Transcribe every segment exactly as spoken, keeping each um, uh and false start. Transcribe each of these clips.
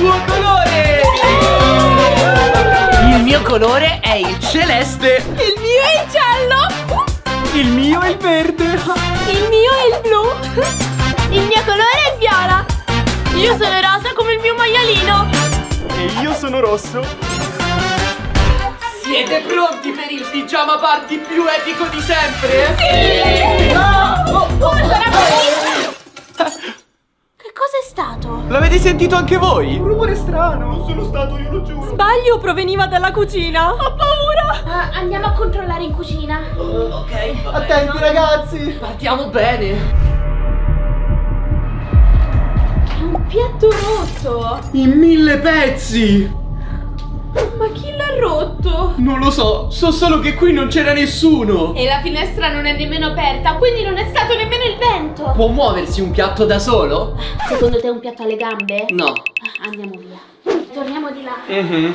suo colore. Il mio colore è il celeste. Il mio è il giallo. Il mio è il verde. Il mio è il blu. Il mio colore è il viola. Io sono rosa come il mio maialino. E io sono rosso. Siete pronti per il pigiama party più epico di sempre? Sì! Oh, oh, oh, che cosa è stato? L'avete sentito anche voi? Un rumore strano. Non sono stato, io lo giuro. Sbaglio, proveniva dalla cucina. Ho paura. Uh, andiamo a controllare in cucina. Uh, ok. Attenti, no? Ragazzi. Partiamo bene. È un piatto rotto. In mille pezzi. Ma chi l'ha rotto? Non lo so, so solo che qui non c'era nessuno. E la finestra non è nemmeno aperta, quindi non è stato nemmeno il vento. Può muoversi un piatto da solo? Secondo te è un piatto alle gambe? No. Andiamo via. Torniamo di là. Uh-huh.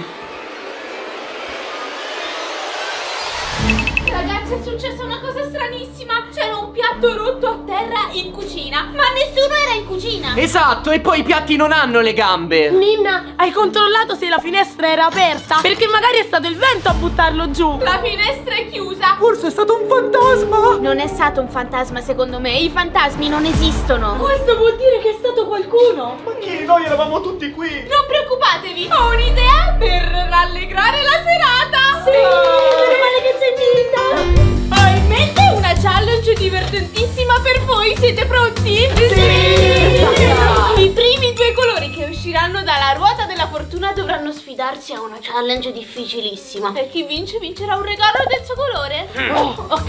Ragazzi, è successa una cosa stranissima. C'era un piatto rotto a terra in cucina, ma nessuno era in cucina. Esatto, e poi i piatti non hanno le gambe. Ninna, hai controllato se la finestra era aperta? Perché magari è stato il vento a buttarlo giù. La finestra è chiusa. Forse è stato un fantasma. Non è stato un fantasma, secondo me. I fantasmi non esistono. Questo vuol dire che è stato qualcuno. Ma che? Noi eravamo tutti qui. Non preoccupatevi, ho un'idea per rallegrare la serata. Sì, meno male che sei Ninna. Ho in mente una challenge divertentissima per voi, siete pronti? Sì! Sì! I primi due colori che usciranno dalla ruota della fortuna dovranno sfidarsi a una challenge difficilissima. Per chi vince vincerà un regalo del suo colore. Mm. Oh, ok.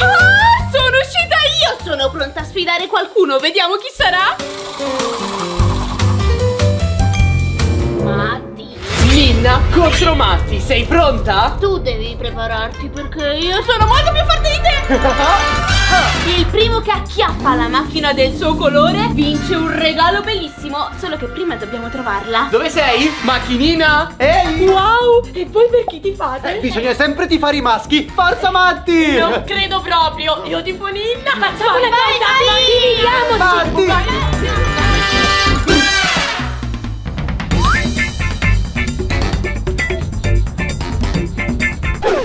Ah, sono uscita io! Sono pronta a sfidare qualcuno, vediamo chi sarà? Ninna contro Matti, sei pronta? Tu devi prepararti perché io sono molto più forte di te! Il primo che acchiappa la macchina del suo colore vince un regalo bellissimo, solo che prima dobbiamo trovarla. Dove sei? Macchinina? Ehi! Wow! E voi per chi ti fate? Eh, bisogna sempre tifare i maschi! Forza Matti! Non credo proprio! Io tifo Ninna! Facciamo una cosa! Vai, Matti!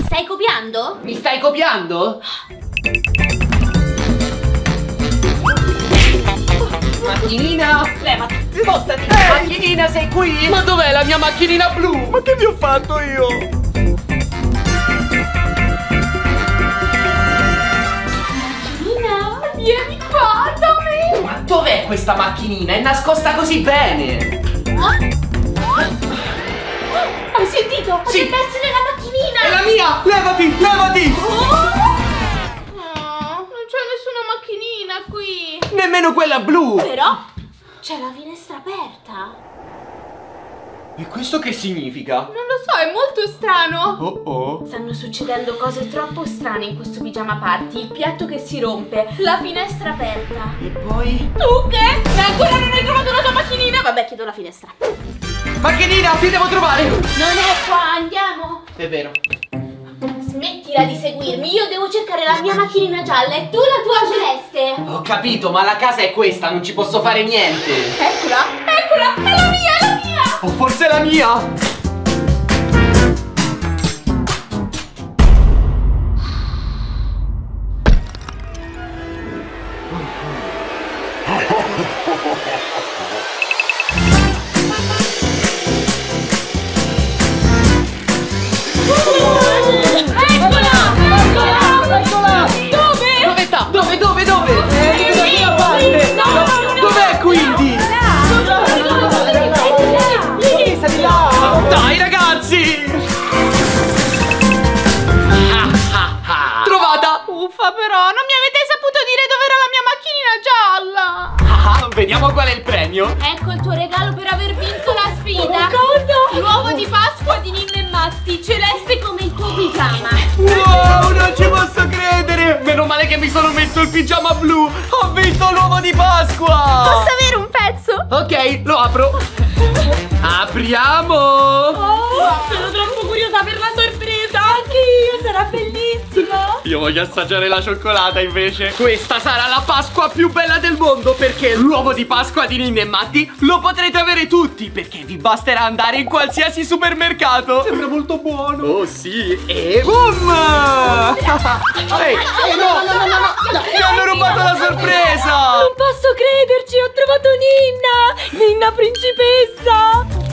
Stai copiando? Mi stai copiando? Macchinina, levati, spostati. Ehi. Macchinina, sei qui? Ma dov'è la mia macchinina blu? Ma che vi ho fatto io? Macchinina, vieni qua da me. Ma dov'è questa macchinina? È nascosta così bene. Hai sentito? Potrebbe essere la macchinina! È la mia! Levati! Levati! Oh, oh, non c'è nessuna macchinina qui! Nemmeno quella blu! Però c'è la finestra aperta! E questo che significa? Non lo so, è molto strano! Oh oh! Stanno succedendo cose troppo strane in questo pigiama party. Il piatto che si rompe, la finestra aperta. E poi? Tu che? Ma ancora non hai trovato la tua macchinina? Vabbè, chiedo la finestra. Macchinina, ti devo trovare! Non è qua, andiamo! È vero. Smettila di seguirmi, io devo cercare la mia macchinina gialla e tu la tua celeste! Ho capito, ma la casa è questa, non ci posso fare niente! Eccola, eccola, è la mia, è la mia! O forse è la mia! Vediamo qual è il premio. Ecco il tuo regalo per aver vinto la sfida. Cosa? L'uovo di Pasqua di Ninna e Matti, celeste come il tuo pigiama. Wow, non ci posso credere. Meno male che mi sono messo il pigiama blu. Ho vinto l'uovo di Pasqua. Posso avere un pezzo? Ok, lo apro. Apriamo. Oh, sono troppo curiosa per la sorpresa. Anche io sarà bellissimo. Io voglio assaggiare la cioccolata invece. Questa sarà la Pasqua più bella del mondo, perché l'uovo di Pasqua di Ninna e Matti lo potrete avere tutti, perché vi basterà andare in qualsiasi supermercato. Sembra molto buono. Oh sì. E boom. Ehi, no, no, no, no, mi hanno rubato la sorpresa. Non posso crederci, ho trovato Ninna. Ninna principessa.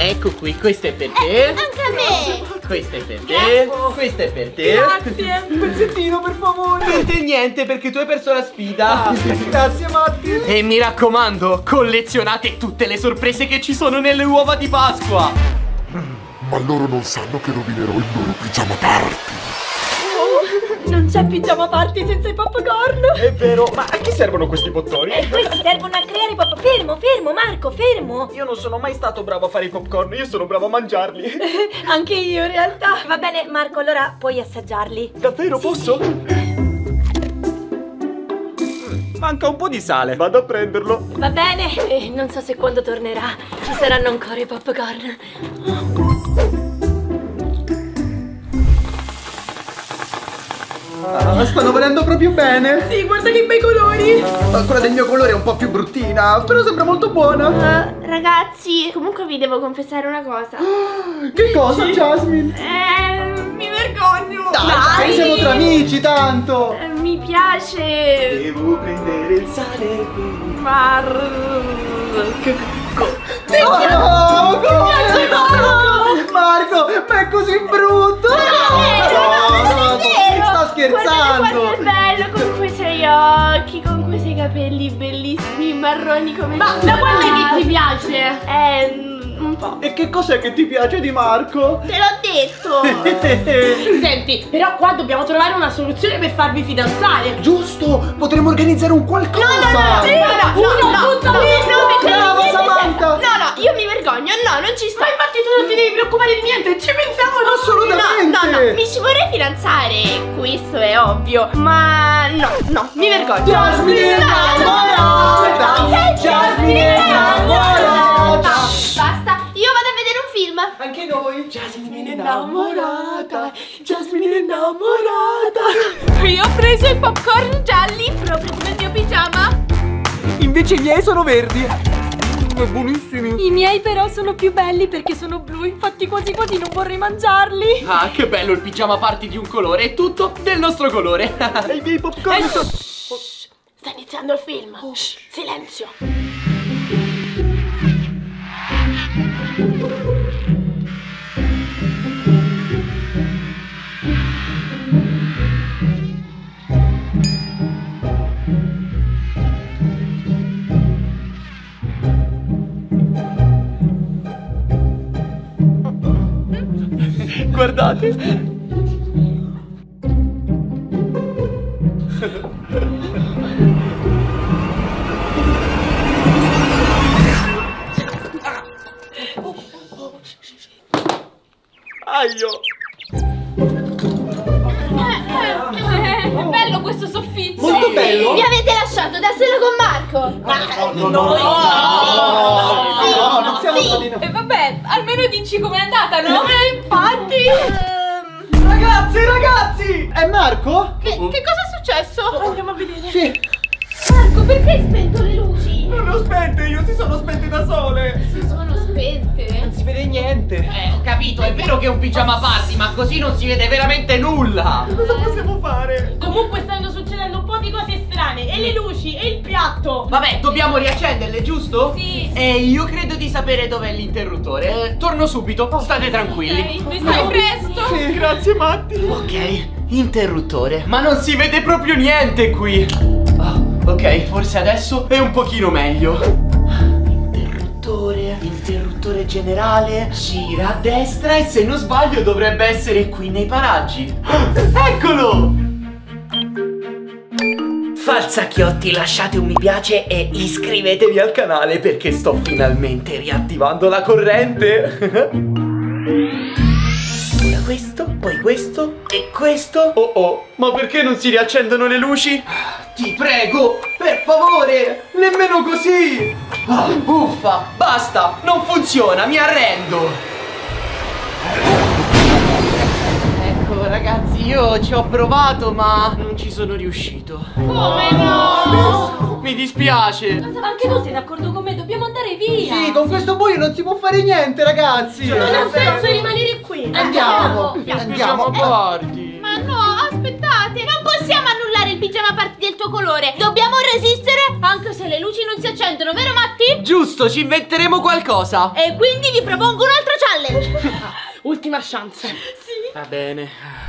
Ecco qui, questo è per te. Eh, anche a me. Questo è per te. Grazie. Questo è per te. Grazie. Un pezzettino per favore. Per te niente, perché tu hai perso la sfida. Grazie, grazie Matti. E mi raccomando, collezionate tutte le sorprese che ci sono nelle uova di Pasqua. Ma loro non sanno che rovinerò il loro pigiama party. Non c'è pigiama party senza i popcorn. È vero, ma a chi servono questi bottoni? Eh, questi servono a creare popcorn. Fermo, fermo Marco, fermo. Io non sono mai stato bravo a fare i popcorn, io sono bravo a mangiarli. eh, Anche io in realtà. Va bene Marco, allora puoi assaggiarli. Davvero, sì, posso? Sì. Manca un po' di sale, vado a prenderlo. Va bene, eh, non so se quando tornerà ci saranno ancora i popcorn. Oh. Ah, stanno venendo proprio bene. Sì, guarda che bei colori. Ah, quella del mio colore è un po' più bruttina, però sembra molto buona. uh, Ragazzi, comunque vi devo confessare una cosa. ah, Che cosa, sì. Jasmine? Eh, mi vergogno. Dai, dai, siamo tra amici tanto. eh, Mi piace. Devo prendere il sale. Mar... Oh, mi piace Marco. Marco, ma è così brutto. Scherzando! Guardate quanto è bello, con questi occhi, con questi capelli bellissimi, marroni come... Ma da quanto è che ti piace? Eh... un po'. E che cos'è che ti piace di Marco? Te l'ho detto! Senti, però qua dobbiamo trovare una soluzione per farvi fidanzare. Giusto! Potremmo organizzare un qualcosa! No, no, no! No, no, no! Brava Samantha! No, no, io mi vergogno, no, non ci sto! Ma infatti tu non ti devi preoccupare di niente, ci pensavo! Assolutamente! No, no, no, mi ci vorrei fidanzare, questo è ovvio, ma no, no, mi vergogno! Jasmine è innamorata! Jasmine è innamorata! Basta, io vado a vedere un film. Anche noi. Jasmine è innamorata. Jasmine è innamorata. Qui ho preso i popcorn gialli, proprio come il mio pigiama. Invece i miei sono verdi. Mm, buonissimi. I miei però sono più belli perché sono blu. Infatti quasi quasi non vorrei mangiarli. Ah, che bello il pigiama party di un colore e tutto del nostro colore. E i miei popcorn eh, sono... Shh, sta iniziando il film. Oh. Shh, silenzio. Guardate. Aio. È bello questo soffitto. Molto bello. Mi avete lasciato da solo con Marco. No, no, no, no, non siamo stati noi. E vabbè, almeno dici com'è andata, no? Infatti. Ragazzi, ragazzi, è Marco? Che, che cosa è successo? Andiamo a vedere. Sì. Marco, perché hai spento le luci? Non le ho spente io, si sono spente da sole. Si sono spente? Non si vede niente. Eh, ho capito, è vero che è un pigiama party, ma così non si vede veramente nulla. Cosa possiamo fare? Comunque stanno succedendo un po' di cose strane. E le luci, e il piatto. Vabbè, dobbiamo riaccenderle, giusto? Sì. E io credo di sapere dov'è l'interruttore. eh, Torno subito, state tranquilli. Ok, mi stai no. presto? Sì, grazie Matti. Ok, interruttore. Ma non si vede proprio niente qui. Ok, forse adesso è un pochino meglio. Interruttore, interruttore generale. Gira a destra e se non sbaglio dovrebbe essere qui nei paraggi. Eccolo! Falsacchiotti, lasciate un mi piace e iscrivetevi al canale, perché sto finalmente riattivando la corrente. Ora questo, poi questo e questo. Oh oh, ma perché non si riaccendono le luci? Ti prego, per favore, nemmeno così! Oh, buffa, basta, non funziona, mi arrendo! Ragazzi, io ci ho provato ma non ci sono riuscito. Come no? Mi dispiace. Ma anche tu sei d'accordo con me? Dobbiamo andare via. Sì, con questo buio non si può fare niente, ragazzi. Cioè, non ha senso rimanere qui. Andiamo. Andiamo, andiamo a bordi. Eh, ma no, aspettate. Non possiamo annullare il pigiama party del tuo colore. Dobbiamo resistere anche se le luci non si accendono, vero Matti? Giusto, ci inventeremo qualcosa. E quindi vi propongo un altro challenge. Ultima chance. Sì. Va bene.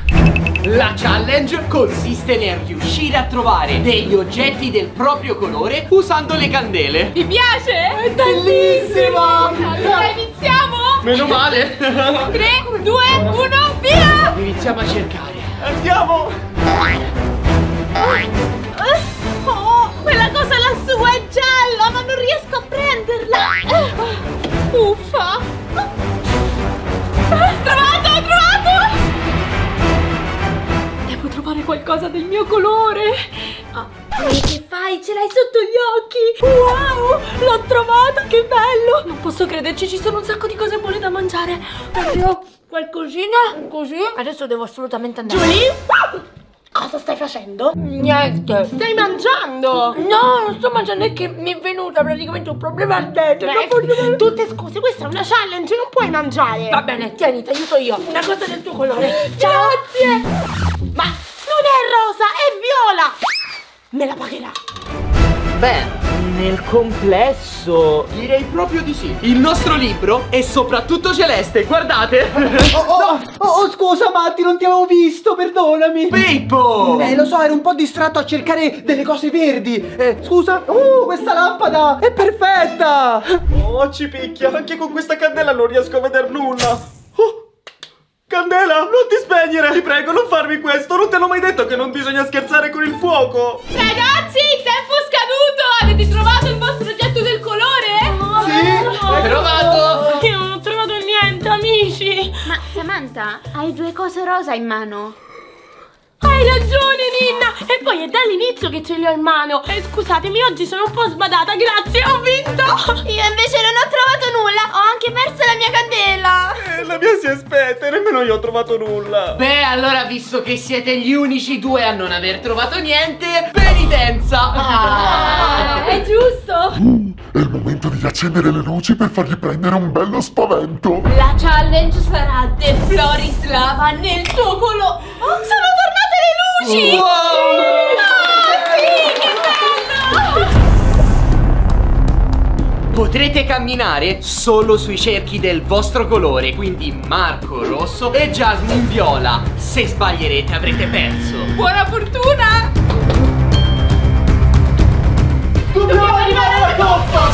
La challenge consiste nel riuscire a trovare degli oggetti del proprio colore usando le candele. Ti piace? È bellissima. Allora iniziamo? Meno male. tre, due, uno, via! Iniziamo a cercare. Andiamo! Oh, quella cosa lassù è gialla, ma non riesco a prenderla. Uffa! Trovato, trovato! Devo trovare qualcosa del mio colore. Ah, che fai? Ce l'hai sotto gli occhi? Wow, l'ho trovato, che bello! Non posso crederci, ci sono un sacco di cose buone da mangiare. Oddio, qualcosina così. Adesso devo assolutamente andare. Julie? Cosa stai facendo? Niente. Stai mangiando? No, non sto mangiando, è che mi è venuta praticamente un problema al dente. Posso... Tutte scuse, questa è una challenge, non puoi mangiare. Va bene, tieni, ti aiuto io. Una cosa del tuo colore. Ciao. Grazie. Ma non è rosa, è viola. Me la pagherà. Beh, nel complesso direi proprio di sì. Il nostro libro è soprattutto celeste, guardate. Oh, oh, no. oh, oh scusa Matti, non ti avevo visto, perdonami. Pippo! Eh, lo so, ero un po' distratto a cercare delle cose verdi. Eh, scusa, uh, questa lampada è perfetta. Oh, ci picchia, anche con questa candela non riesco a vedere nulla. Oh. Candela, non ti spegnere! Ti prego, non farmi questo! Non te l'ho mai detto che non bisogna scherzare con il fuoco! Ragazzi, tempo scaduto! Avete trovato il vostro oggetto del colore? Oh, sì, l'ho trovato! Io non ho trovato niente, amici! Ma Samantha, hai due cose rosa in mano. Hai ragione, Ninna! E poi è dall'inizio che ce li ho in mano! E eh, scusatemi, oggi sono un po' sbadata, grazie, ho vinto! Io invece non ho trovato nulla! Ho anche perso la mia candela! Eh, la mia si aspetta, nemmeno io ho trovato nulla! Beh, allora, visto che siete gli unici due a non aver trovato niente, penitenza! Ah, è giusto! Uh, è il momento di accendere le luci per fargli prendere un bello spavento! La challenge sarà The Floris Lava nel tuo colo! Oh, sono tornata! Le luci! Wow. Oh, sì, che bello! Potrete camminare solo sui cerchi del vostro colore, quindi Marco rosso e Jasmine viola. Se sbaglierete avrete perso. Buona fortuna! Dobbiamo arrivare alla coppa!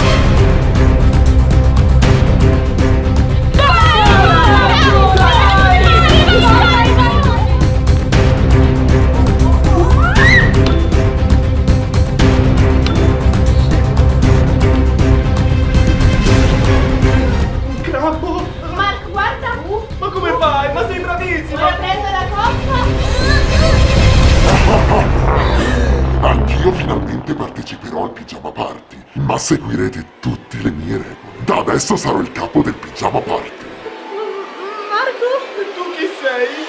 Anch'io finalmente parteciperò al pigiama party, ma seguirete tutte le mie regole. Da adesso sarò il capo del pigiama party. Marco? E tu chi sei?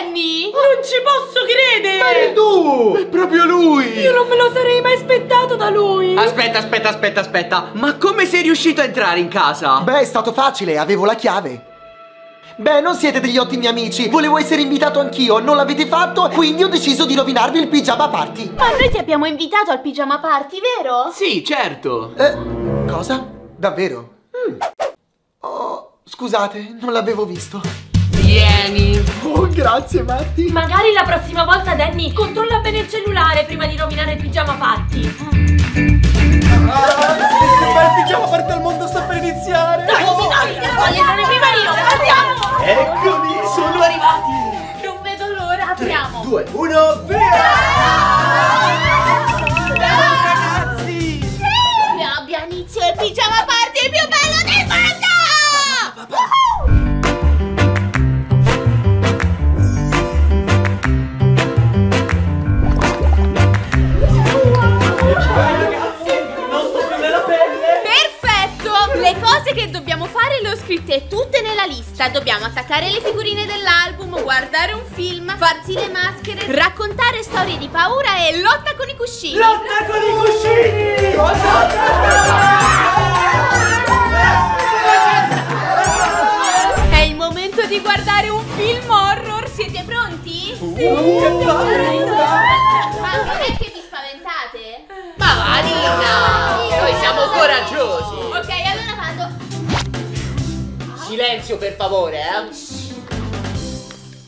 Danny! Non ci posso credere! Ma eri tu! È proprio lui! Io non me lo sarei mai aspettato da lui! Aspetta, aspetta, aspetta, aspetta! Ma come sei riuscito a entrare in casa? Beh, è stato facile, avevo la chiave. Beh, non siete degli ottimi amici. Volevo essere invitato anch'io, non l'avete fatto, quindi ho deciso di rovinarvi il pigiama party. Ma noi ti abbiamo invitato al pigiama party, vero? Sì, certo. Eh, cosa? Davvero? Mm. Oh, scusate, non l'avevo visto. Vieni. Oh, grazie Matti. Magari la prossima volta, Danny, controlla bene il cellulare prima di rovinare il pigiama party. Mm. Ah, il pigiama party al mondo sta per iniziare. Dai, oh, dai, dai, voglio andare prima io, andiamo. Eccomi, sono arrivati! Non vedo l'ora, apriamo! due, uno, via! Ragazzi! Che abbia inizio il pigiama party più bello del mondo! Ragazzi, non sto più nella pelle! Perfetto! Le cose che dobbiamo fare le ho scritte tutte nella lista. possiamo attaccare le figurine dell'album, guardare un film, farsi le maschere, raccontare storie di paura e lotta con i cuscini. Lotta con i cuscini! Cosa? È il momento di guardare un film horror. Siete pronti? Sì! Ma non è che vi spaventate? Ma va, Ninna! Noi siamo coraggiosi! Ok, allora vado! Silenzio, per favore, eh!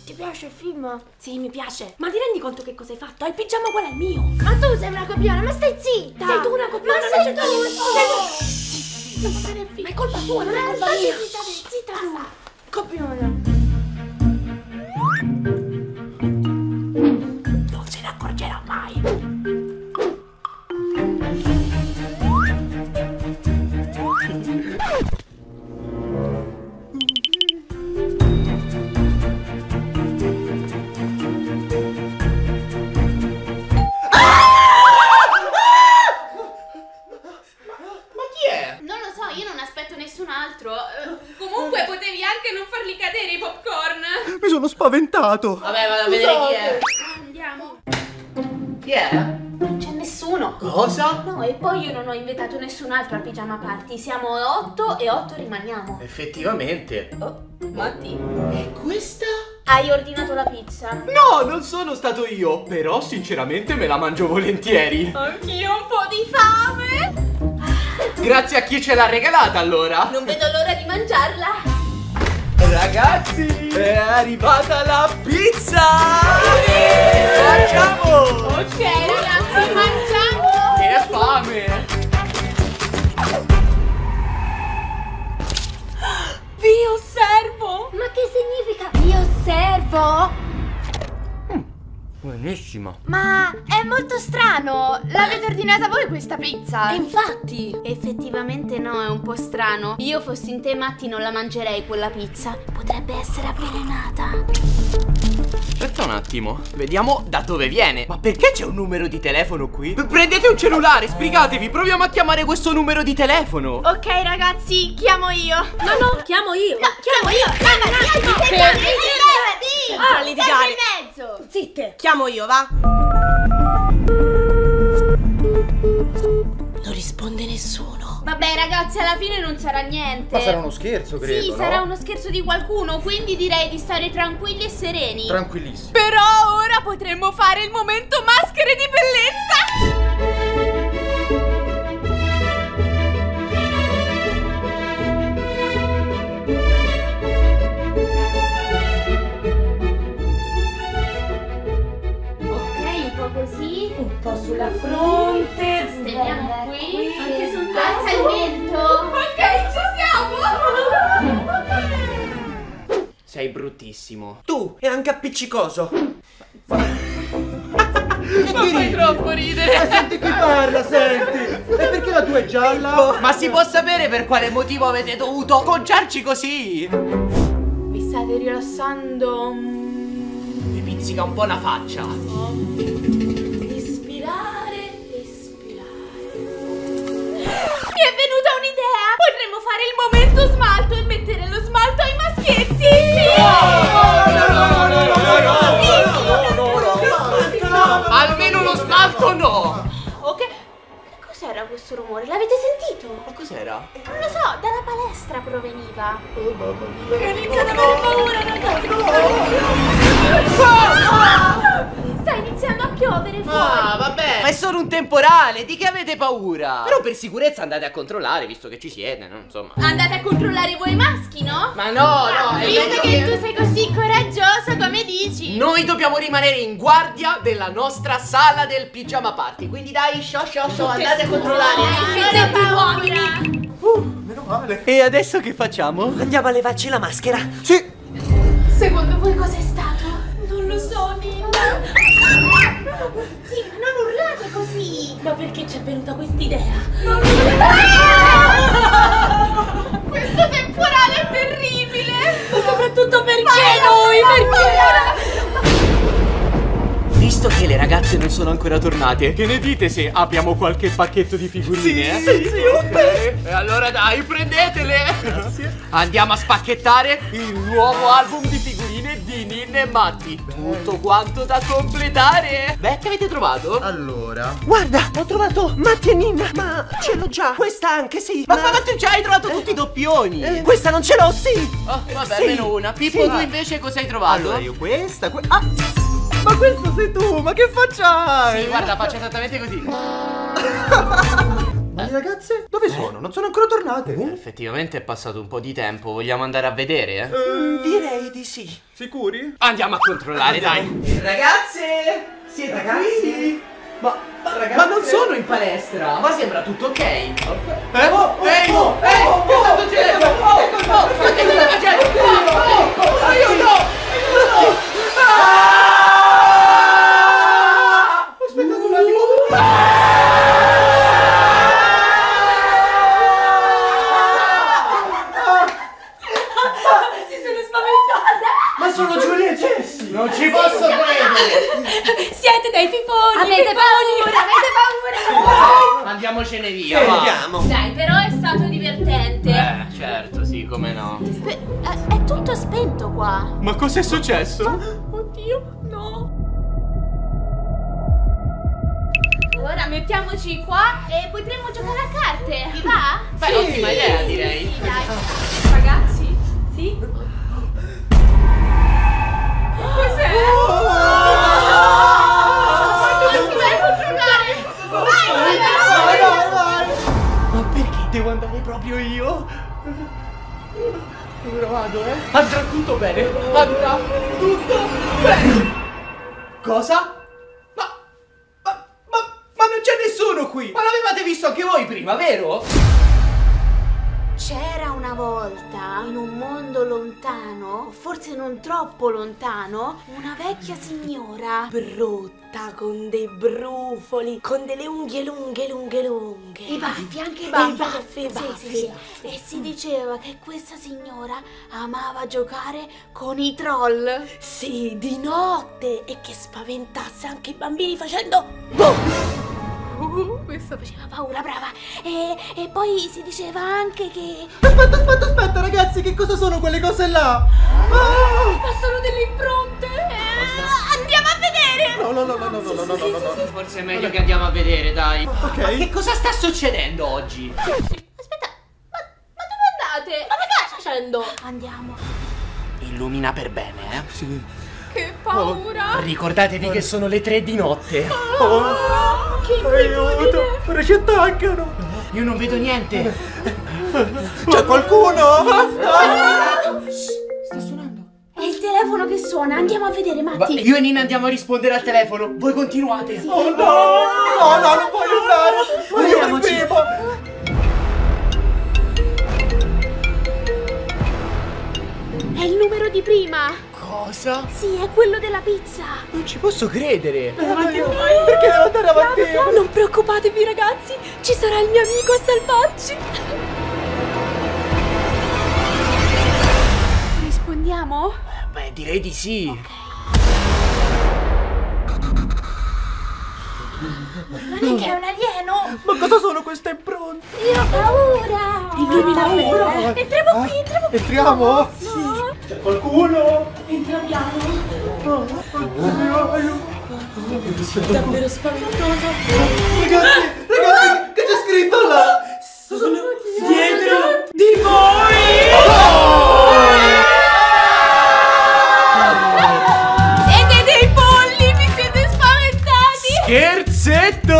Ti piace il film? Sì, mi piace! Ma ti rendi conto che cosa hai fatto? Hai il pigiama qual è il mio? Ma tu sei una copiona, ma stai zitta! Sei tu una copiona! Ma sei tu! Sei tu! Sei tu! Ma è colpa tua, non è colpa mia! Zitta tu! Copiona! Spaventato. Vabbè, vado a vedere chi è. Andiamo. Chi è? Non c'è nessuno. Cosa? No, e poi io non ho invitato nessun altro al pigiama party. Siamo otto e otto rimaniamo. Effettivamente. Oh, Matti. E questa? Hai ordinato la pizza? No, non sono stato io. Però sinceramente me la mangio volentieri. Anch'io ho un po' di fame. Grazie a chi ce l'ha regalata allora. Non vedo l'ora di mangiarla. Ragazzi, è arrivata la pizza! Sì! Mangiamo! Ok ragazzi, mangiamo! Che fame! Vi osservo! Ma che significa vi osservo? Mm, buonissima! Ma è molto strano! L'avete ordinata voi questa pizza? E infatti! Effettivamente no, è un po' strano. Io fossi in te, Matti, non la mangerei quella pizza. Potrebbe essere avvelenata. Aspetta un attimo, vediamo da dove viene. Ma perché c'è un numero di telefono qui? Prendete un cellulare, sbrigatevi, proviamo a chiamare questo numero di telefono. Ok ragazzi, chiamo io. No, no, chiamo io. No, chiamo io. Mamma, ragazzi, no, no, no, no, mezzo. Zitte, chiamo io, va? Non risponde nessuno. Vabbè ragazzi, alla fine non sarà niente. Ma sarà uno scherzo, credo. Sì, no? Sarà uno scherzo di qualcuno, quindi direi di stare tranquilli e sereni. Tranquillissimi. Però ora potremmo fare il momento maschere di bellezza. Ok, un po' così, un po' sulla fronte. Andiamo qui, anche sul caso. Alza il vento. Ok, ci siamo. Sei bruttissimo. Tu e anche appiccicoso. Non fai troppo ridere. Ma senti chi parla, senti. E perché la tua è gialla? Ma si può sapere per quale motivo avete dovuto poggiarci così? Vi state rilassando. Mi pizzica un po' la faccia. Oh. Mi è venuta un'idea! Potremmo fare il momento smalto e mettere lo smalto ai maschietti! Sì! No, no, no, no, no! Almeno lo smalto no! Ok, che cos'era questo rumore? L'avete sentito? Ma cos'era? Non lo so, dalla palestra proveniva! Oh mamma mia! Ho iniziato ad avere paura, ragazzi! Sta iniziando a piovere fuori. Ah, vabbè, ma è solo un temporale, di che avete paura? Però per sicurezza andate a controllare, visto che ci siete, no? Insomma. Andate a controllare voi maschi, no? Ma no, ah, no, visto che tu sei così coraggioso, come dici? Noi dobbiamo rimanere in guardia della nostra sala del pigiama party. Quindi dai, sciò, sciò, sciò, andate a controllare. Dai, che uomini. Uh, meno male. E adesso che facciamo? Andiamo a levarci la maschera. Sì. Secondo voi cos'è stato? Non lo so, Ninna. Sì, ma non urlate così! Ma perché ci è venuta quest'idea? Questo temporale è terribile! Ma soprattutto perché noi? Perché? Visto che le ragazze ragazze non sono ancora tornate. Che ne dite se abbiamo qualche pacchetto di figurine? Sì, eh? sì, sì, ok. E allora dai, prendetele. Grazie. Andiamo a spacchettare il nuovo album di figurine di Ninna e Matti. Bello. Tutto quanto da completare. Beh, che avete trovato? Allora, guarda, ho trovato Matti e Ninna. Ma ce l'ho già. Questa anche sì. Ma, ma... ma tu già hai trovato eh. tutti i doppioni. eh. Questa non ce l'ho, sì. Oh, vabbè, sì. meno una. Pippo, sì. tu invece cosa hai trovato? Allora io questa... Que ah! Ma questo sei tu, ma che faccia hai? Sì, guarda, faccio esattamente così. Ma le ragazze? Dove sono? Non sono ancora tornate. eh, Effettivamente è passato un po' di tempo, vogliamo andare a vedere? Eh? Eh, direi di sì. Sicuri? Andiamo a controllare, Andiamo. dai. Ragazze, siete ragazzi? qui? Ma, ma, ragazze... ma non sono in palestra, ma sembra tutto ok. Eh? Oh, oh, Ehi, oh, eh, oh, che sta succedendo? Oh, oh, oh, ma che stai facendo? Oh, oh, aiuto! Aiuto! Ah! Non ci posso credere! Siete dei fifoni! Avete paura, avete paura! Andiamocene via! Andiamo! Dai, però è stato divertente! Eh, certo, sì, come no! È tutto spento qua! Ma cos'è successo? Oddio, no! Allora mettiamoci qua e potremo giocare a carte, vi va? Fai un'ottima idea, direi! Sì, dai! Ragazzi? Sì? Cos'è? Oh! Ma non ti vai a controllare! Vai, vai, vai, vai! Ma perché devo andare proprio io? Dove vado, eh? Andrà tutto bene! Andrà tutto bene! Cosa? Ma... Ma... Ma, ma non c'è nessuno qui! Ma l'avevate visto anche voi prima, vero? C'era una volta, in un mondo lontano, o forse non troppo lontano, una vecchia signora brutta, con dei brufoli, con delle unghie lunghe, lunghe, lunghe. I baffi, anche i baffi. I baffi, i baffi. Sì, sì, sì. E si diceva che questa signora amava giocare con i troll. Sì, di notte, e che spaventasse anche i bambini facendo... Boh! Uh, questa faceva paura, brava. E, e poi si diceva anche che... Aspetta, aspetta, aspetta, ragazzi, che cosa sono quelle cose là? Ah! Ma sono delle impronte? Eh, andiamo a vedere! No, no, no, no, no, no, no, no, no, forse è meglio che andiamo a vedere, dai. Ok. Ma che cosa sta succedendo oggi? Aspetta, ma, ma dove andate? Ma che stai facendo? Andiamo. Illumina per bene, eh? Sì. Che paura! Oh. Ricordatevi oh. che sono le tre di notte. Oh. Oh. Aiuto, ora ci attaccano. Io non vedo niente. C'è qualcuno? Basta. Sta suonando. È il telefono che suona, andiamo a vedere, Matti. Va, io e Ninna andiamo a rispondere al telefono. Voi continuate. Sì. Oh no, no, no, non voglio andare. Io il primo. È il numero di prima. Cosa? Sì, è quello della pizza. Non ci posso credere. Beh, Avanti, no, perché devo andare avanti? Bravo, non preoccupatevi, ragazzi. Ci sarà il mio amico a salvarci. Rispondiamo? Beh, direi di sì. Ok. Non è che è un alieno? Ma cosa sono queste impronte? Io ho paura. Illumina me. Entriamo qui, entriamo qui. Entriamo? Sì. C'è qualcuno? Entriamo! No, no, aiuto! Davvero spaventoso! Ragazzi, ragazzi, che c'è scritto là? Sono dietro di voi! Siete dei polli, vi siete spaventati! Scherzetto!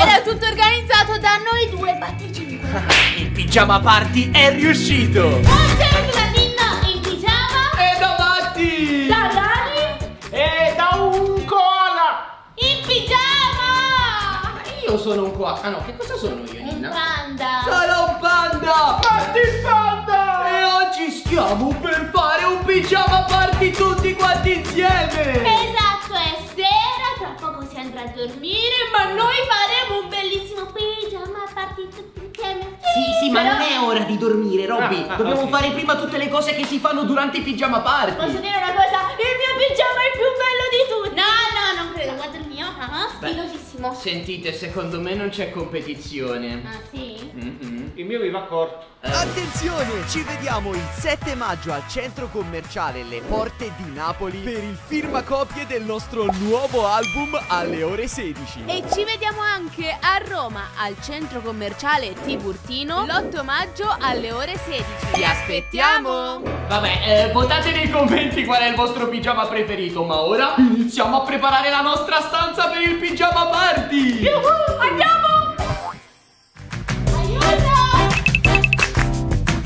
Era tutto organizzato da noi due, batti cinque! Il pigiama party è riuscito! Sono un qua. Ah no, che cosa sono io, Ninna? Un panda! Sono un panda! Party panda! E oggi stiamo per fare un pigiama party tutti quanti insieme! Esatto, è sera, tra poco si andrà a dormire, ma noi faremo un bellissimo pigiama party tutti insieme! Sì, sì, ma non è ora di dormire, Robby! Ah, Dobbiamo okay. fare prima tutte le cose che si fanno durante i pigiama party! Posso dire una cosa? Il mio pigiama è il più bello di tutti! No, no, non credo, guarda il mio! Ah, Sentite, secondo me non c'è competizione. Ah sì? Mm-mm. Il mio viva corto. Eh. Attenzione, ci vediamo il sette maggio al centro commerciale Le Porte di Napoli per il firmacopie del nostro nuovo album alle ore sedici. E ci vediamo anche a Roma al centro commerciale Tiburtino l'otto maggio alle ore sedici. Vi aspettiamo! Vabbè, eh, votate nei commenti qual è il vostro pigiama preferito, ma ora iniziamo a preparare la nostra stanza per il pigiama party! Yuhu, andiamo! Aiuto!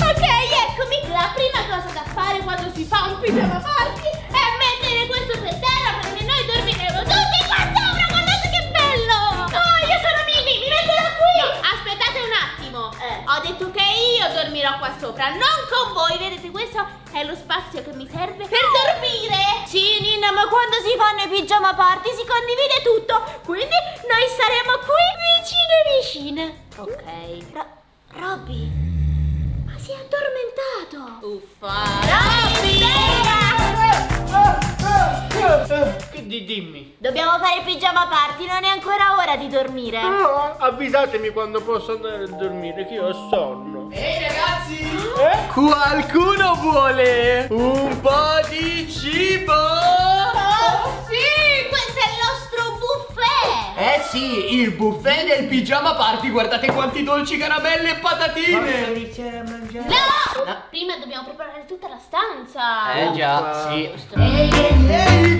Ok, eccomi. La prima cosa da fare quando si fa un pigiama party è mettere questo per terra, perché noi dormiremo tutti qua sopra. Guardate che bello! Oh, io sono Mini, mi metterò qui! No, aspettate un attimo, eh. Ho detto che io dormirò qua sopra, non con voi. Vedete, questo è lo spazio che mi serve per dormire. Sì, Ninna, ma quando si fanno i pigiama party si condivide tutto, quindi noi saremo qui vicine vicine. Ok. Ro Robby, ma si è addormentato. Uffa. Robby, che di dimmi? Dobbiamo fare il pigiama party, non è ancora ora di dormire. No, avvisatemi quando posso andare a dormire, che io ho sonno. Ehi ragazzi, eh? Qualcuno vuole un po' di cibo? Oh sì, questo è il nostro buffet. Eh sì, il buffet del pigiama party. Guardate quanti dolci, caramelle e patatine. Posso iniziare a mangiare? No! no! Prima dobbiamo preparare tutta la stanza. Eh già, sì. Ehi, ehi, ehi.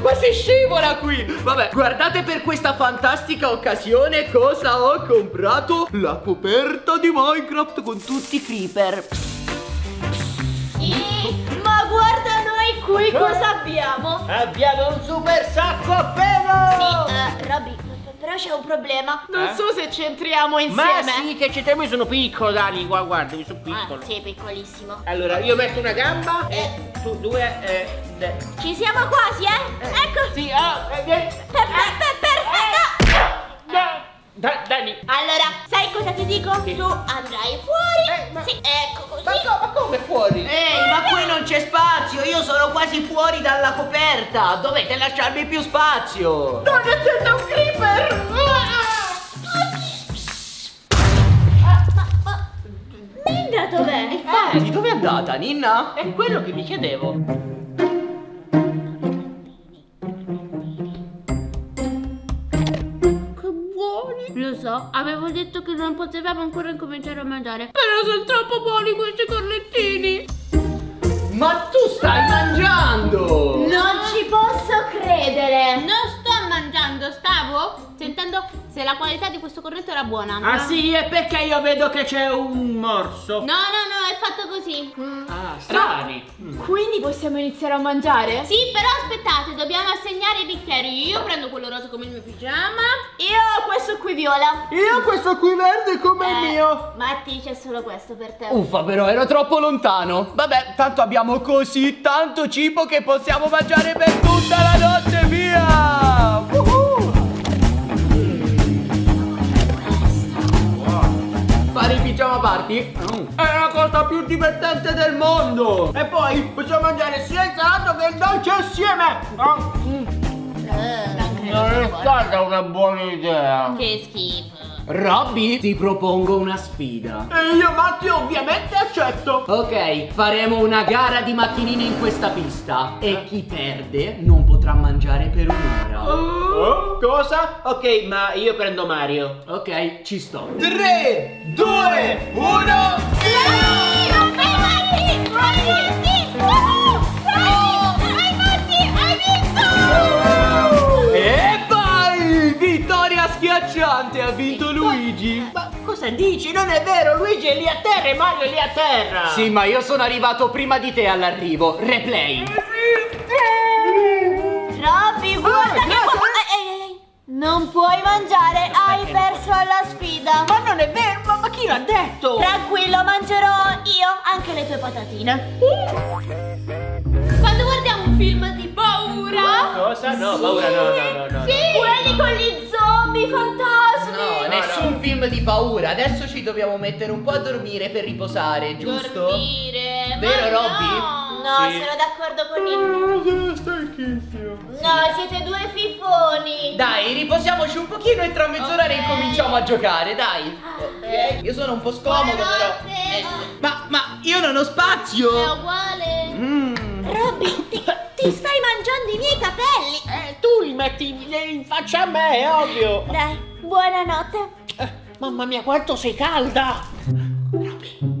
Ma si scivola qui. Vabbè, guardate per questa fantastica occasione cosa ho comprato. La coperta di Minecraft con tutti i creeper. Sì. Ma guarda noi qui cosa abbiamo? Abbiamo un super sacco a pelo! Sì, uh, Robby, però c'è un problema. Non eh? so se ci entriamo insieme. Ma sì, che c'entriamo, io sono piccolo, Dani, qua, guarda, io sono piccolo. Ah, sì, piccolissimo. Allora, io metto una gamba eh. e tu due... Eh, ci siamo quasi, eh? eh. Ecco! Sì, oh, eh, eh. Perfetto! Eh. Eh. Da, Dani. Allora, sai cosa ti dico? Sì. Tu andrai fuori. Eh, ma... Sì, ecco così. Ma, co ma come fuori? Ehi, eh, ma qui non c'è spazio. Io sono quasi fuori dalla coperta. Dovete lasciarmi più spazio. Non attendo un creeper. Ah, ma, ma... Ninna dov'è? Eh, eh, dove è andata, Ninna? È quello che mi chiedevo. Lo so, avevo detto che non potevamo ancora incominciare a mangiare, però sono troppo buoni questi cornettini. Ma tu stai mangiando! Non ci posso credere! Non sto mangiando, stavo sentendo se la qualità di questo cornetto era buona. Ah sì, e perché io vedo che c'è un morso. No, no, no, è fatto così. Mm. Ah, strani. Mm. Quindi possiamo iniziare a mangiare? Sì, però aspettate, dobbiamo assegnare i bicchieri. Io prendo quello rosa come il mio pigiama. Io questo qui viola. Io questo qui verde come eh, il mio. Matti, c'è solo questo per te. Uffa, però ero troppo lontano. Vabbè, tanto abbiamo così tanto cibo che possiamo mangiare per tutta la notte, via! Uh-huh. wow. Fare il pigiama party mm. è la cosa più divertente del mondo! E poi possiamo mangiare sia il salato che il dolce assieme! Mm. Eh, non è stata una buona idea! Che schifo! Robby, ti propongo una sfida. E io, Matti, ovviamente accetto. Ok, faremo una gara di mattinine in questa pista. E chi perde non potrà mangiare per un'ora. Oh, cosa? Ok, ma io prendo Mario. Ok, ci sto. tre, due, uno. Schiacciante, ha vinto Luigi. Ma cosa dici? Non è vero, Luigi è lì a terra e Mario è lì a terra. Sì, ma io sono arrivato prima di te all'arrivo. Replay. Robby, guarda che non puoi mangiare, hai perso la sfida. Ma non è vero, ma, ma chi l'ha detto? Tranquillo, mangerò io anche le tue patatine. Quando guardiamo un film di paura? Cosa? No, sì, paura no, no, no, no. Sì, quelli con gli zombie fantasmi. No, no nessun no. film di paura. Adesso ci dobbiamo mettere un po' a dormire per riposare, giusto? Dormire, vero Robby? No. No, sì. sono d'accordo con il... sono stanchissimo. No, siete due fifoni. Dai, riposiamoci un pochino e tra mezz'ora okay. ricominciamo a giocare, dai. Ok. Io sono un po' scomodo, però. Eh, ma, ma io non ho spazio. È uguale. Mm. Robby, ti, ti stai mangiando i miei capelli. Eh, tu li metti in faccia a me, è ovvio. Dai, buonanotte. Eh, mamma mia, quanto sei calda. Robby.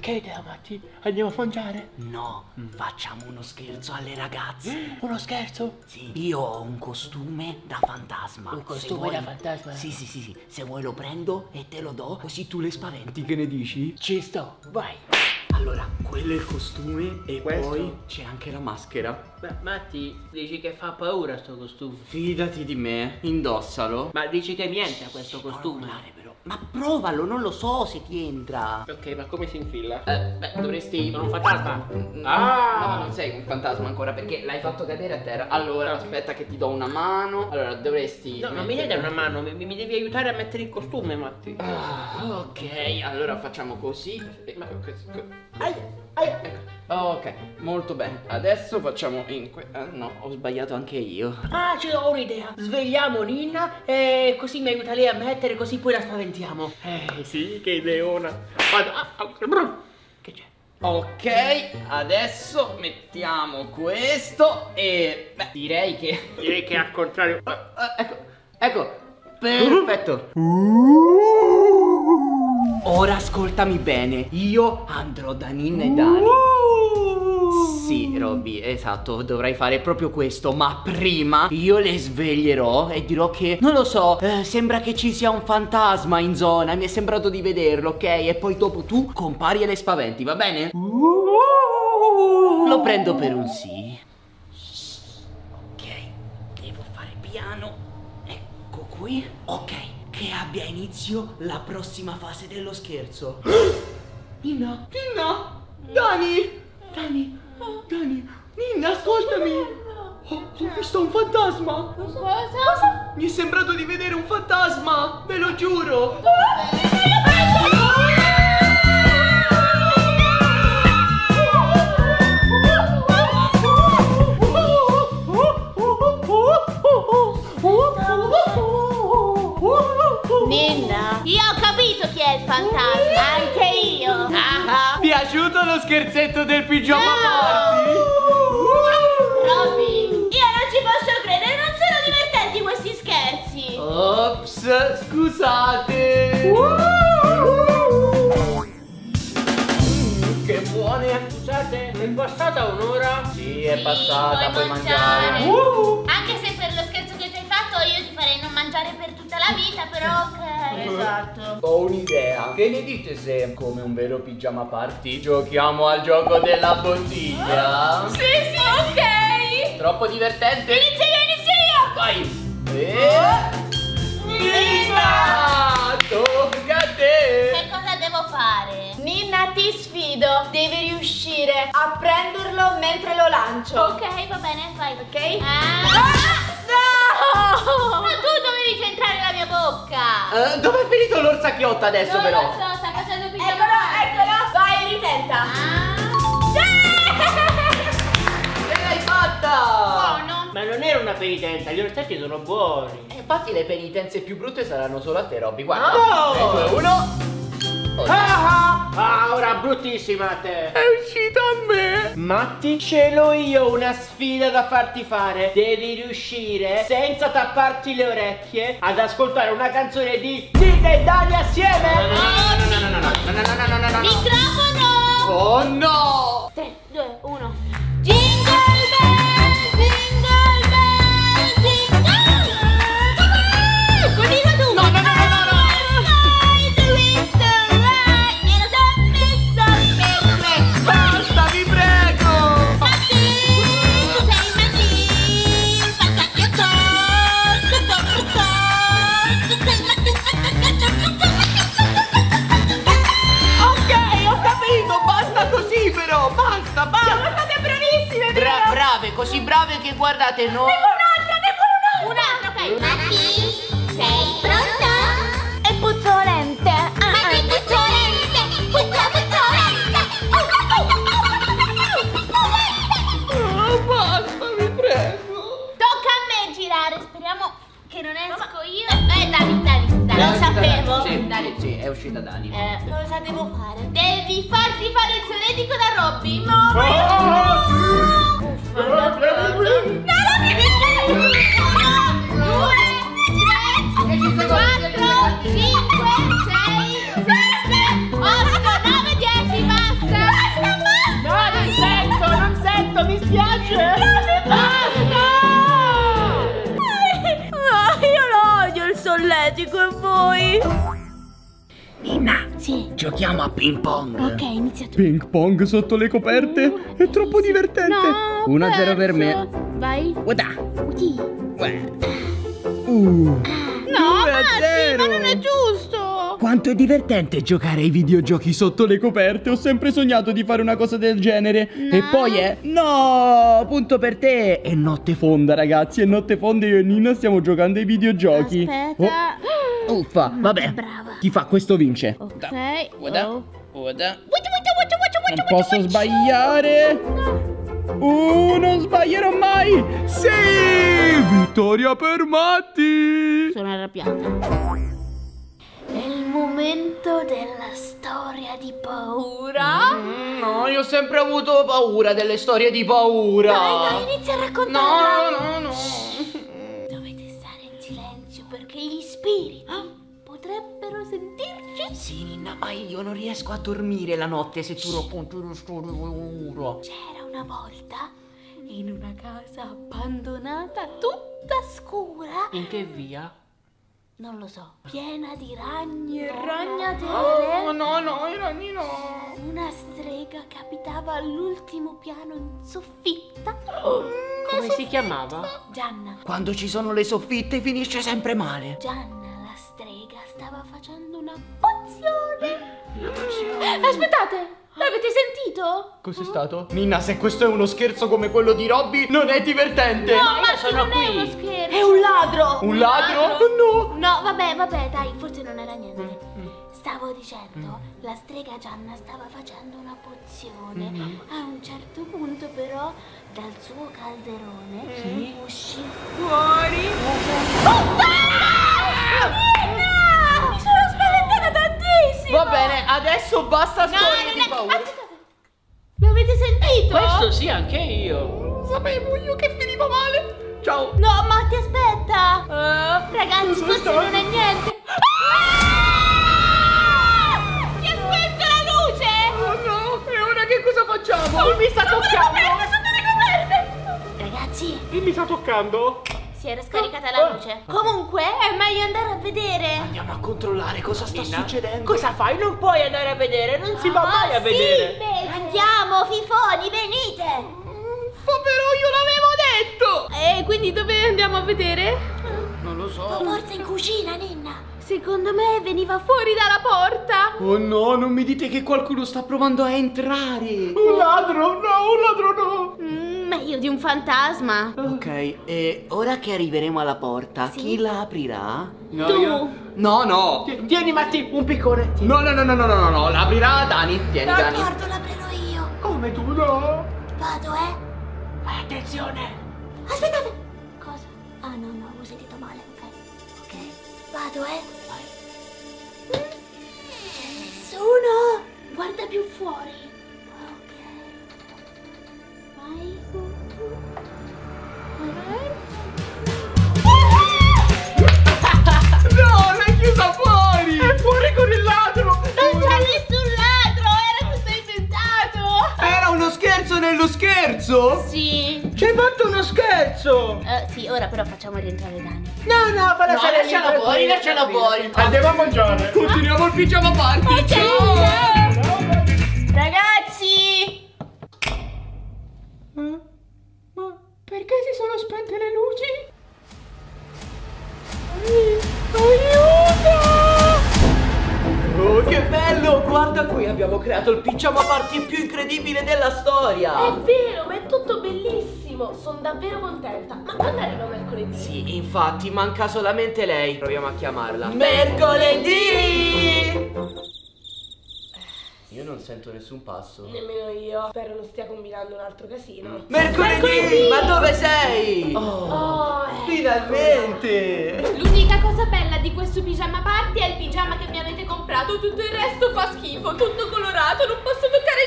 Che idea, Matti? Andiamo a mangiare? No, mm. facciamo uno scherzo alle ragazze. Uno scherzo? Sì. Io ho un costume da fantasma. Un costume vuoi... da fantasma? Sì, sì, sì, sì. Se vuoi lo prendo e te lo do, così tu le spaventi, che ne dici? Ci sto, vai. Allora, quello è il costume e questo? Poi c'è anche la maschera. Beh, Matti, dici che fa paura sto costume? Fidati di me, indossalo. Ma dici che niente a questo sì, costume? Non ma provalo, non lo so se ti entra. Ok, ma come si infila? Eh, beh, dovresti... sono un fantasma. No, ah! No, non sei un fantasma ancora perché l'hai fatto cadere a terra. Allora, aspetta che ti do una mano. Allora, dovresti... no, non mi devi dare una mano, mi, mi devi aiutare a mettere il costume, Matti. Ah, ok, allora facciamo così. Ma... ai, ai, ecco. Ok, molto bene. Adesso facciamo in... ah, no, ho sbagliato anche io. Ah, ce l'ho un'idea. Svegliamo Ninna e così mi aiuta lei a mettere, così poi la spaventiamo. Eh sì, che ideona. Che c'è? Ok, adesso mettiamo questo e... beh, direi che... direi che al contrario... uh, uh, ecco, ecco, perfetto. uh. Ora ascoltami bene. Io andrò da Ninna e Dani. Sì, Robby, esatto, dovrai fare proprio questo. Ma prima io le sveglierò e dirò che, non lo so, eh, sembra che ci sia un fantasma in zona. Mi è sembrato di vederlo, ok? E poi dopo tu compari e le spaventi, va bene? Lo prendo per un sì. Ok, devo fare piano. Ecco qui. Ok, che abbia inizio la prossima fase dello scherzo. Ninna, Ninna, Dani, Dani, Dani, Ninna, ascoltami. Oh, ho visto un fantasma. Cosa? Mi è sembrato di vedere un fantasma, ve lo giuro. Ninna, io ho capito chi è il fantasma, anche io. Ah, ti è piaciuto lo scherzetto del pigiama party? Robby, io non ci posso credere, non sono divertenti questi scherzi. Ops, scusate. Mm, che buone, scusate, è passata un'ora? Sì, è sì, passata, puoi mangiare. Uh. Anche se per lo scherzo che ti hai fatto io ti farei non mangiare per tutta la vita, però ok. Esatto. Ho un'idea. Che ne dite se, come un vero pigiama party, giochiamo al gioco della bottiglia? Sì, sì, ok. Troppo divertente. Inizio io, inizio io. Vai. E... Ninna, tocca a te. Che cosa devo fare? Ninna, ti sfido. Devi riuscire a prenderlo mentre lo lancio. Ok, va bene, vai. Ok. Ah. Ah. No! Ma tu dovevi centrare la mia bocca! Uh, Dove è finito l'orsacchiotto adesso no, però? Non lo so, sta facendo più. Eccolo, eccolo! Vai, ritenta! Ah. Sì! Ce l'hai fatta! Buono! Ma non era una penitenza, gli orsacchi sono buoni! E infatti le penitenze più brutte saranno solo a te, Robby, guarda! tre, due, uno! Ah, ah, ah, ora bruttissima a te. È uscita a me. Matti, ce l'ho io una sfida da farti fare. Devi riuscire, senza tapparti le orecchie, ad ascoltare una canzone di Ninna e Dani assieme. No, no, no, no, no, no, no, no, no, no, no, no, no. Microfono. Oh no. tre, due, uno. Jingle bell, jingle bell, jingle bell. Continua tu. No, no, no, no, no, no. Così brave che guardate noi. Ne vuoi un'altra, ne vuoi un'altra. Un'altra, ok. Matti, sei di notte. Eh, cosa devo fare? Devi farti fare il solletico da Robby. No, no, no, no, uno, due, tre, quattro, cinque, sei, sette, otto, nove, dieci, basta. No, non sento, non sento, mi spiace. Solletico. E voi? Ninna, sì. Giochiamo a ping pong. Ok, inizia tu. Ping pong sotto le coperte? Mm, è troppo divertente. No, uno a zero per me. Vai. Uda. Uti. Uh. No, Matti, ma non è giusto. Quanto è divertente giocare ai videogiochi sotto le coperte. Ho sempre sognato di fare una cosa del genere. No. E poi è... No, punto per te. È notte fonda, ragazzi. È notte fonda, io e Ninna stiamo giocando ai videogiochi. Aspetta. Oh. Uffa, vabbè. Brava. Chi fa questo vince. Ok. Guarda. Oh. Guarda. Non posso sbagliare. Uh, non sbaglierò mai. Sì, vittoria per Matti. Sono arrabbiata. Momento della storia di paura. Mm, no, io ho sempre avuto paura delle storie di paura. Dai, dai, inizia a raccontarla. No, no, no. Shh. Dovete stare in silenzio perché gli spiriti oh. potrebbero sentirci. Sì, Ninna, ma io non riesco a dormire la notte se tu racconti una storia di paura. C'era una volta in una casa abbandonata tutta scura. In che via? Non lo so. Piena di ragni e ragnatele. Oh, no, no, i ragni no. Una strega che abitava all'ultimo piano in soffitta. Oh, come soffitta. Si chiamava? Gianna. Quando ci sono le soffitte finisce sempre male. Gianna, la strega, stava facendo una pozione. Una pozione. Aspettate. L'avete sentito? Cos'è stato? Ninna, se questo è uno scherzo come quello di Robby, non è divertente! No, ma sono non qui. È uno scherzo! È un ladro! Un, un ladro? ladro? No! No, vabbè, vabbè, dai, forse non era niente. Mm. Stavo dicendo, mm. la strega Gianna stava facendo una pozione. Mm. A un certo punto, però, dal suo calderone mm. uscì fuori... Puttana! Va bene, adesso basta storie di paura. Lo avete sentito? Questo sì, anche io. Sapevo io che finiva male. Ciao. No, ma ti aspetta. Uh, Ragazzi, questo non è niente. Ah! Ti aspetta la luce. Oh no, e ora che cosa facciamo? Oh, mi sta toccando. Ragazzi, mi sta toccando? Si era scaricata la luce. Comunque è meglio andare a vedere. Andiamo a controllare cosa sta Ninna. succedendo. Cosa fai? Non puoi andare a vedere. Non si va ah, mai a sì, vedere bene. Andiamo fifoni, venite. Però io l'avevo detto. E eh, quindi dove andiamo a vedere? Non lo so. Forse in cucina, Ninna. Secondo me veniva fuori dalla porta. Oh no, non mi dite che qualcuno sta provando a entrare. Un ladro, no, un ladro no. mm. Meglio di un fantasma. Ok, e ora che arriveremo alla porta, sì. chi la aprirà? No, tu! Io... No, no! Tieni, Matti, un piccone! Tieni. No, no, no, no, no, no, no, la aprirà Dani, tieni, Dani! D'accordo, l'aprirò io! Come tu, no? Vado, eh! Fai attenzione! Aspettate! Cosa? Ah, no, no, ho sentito male, ok? Ok, vado, eh! Vai! Mm. C'è nessuno! Guarda più fuori! No, l'hai chiusa fuori! È fuori con il ladro! Non c'è nessun ladro, era tutto inventato! Era uno scherzo nello scherzo? Sì! Ci hai fatto uno scherzo! Uh, sì, ora però facciamo rientrare Dani. No, no, fa la no, lasciala fuori, lasciala fuori! Andiamo a mangiare! Continuiamo il pigiama party! Okay. Ciao! Ragazzi! Ma, ma perché si sono spente le luci? Aiuto! Oh, che bello! Guarda qui, abbiamo creato il pigiama party più incredibile della storia! È vero, ma è tutto bellissimo! Sono davvero contenta! Ma quando arriva mercoledì? Sì, infatti, manca solamente lei. Proviamo a chiamarla. Mercoledì! Io non sento nessun passo. Nemmeno io. Spero non stia combinando un altro casino. Mercoledì! Mercoledì! Ma dove sei? Oh, oh finalmente! L'unica cosa bella di questo pigiama party è il pigiama che mi avete comprato comprato, tutto il resto fa schifo, tutto colorato, non posso toccare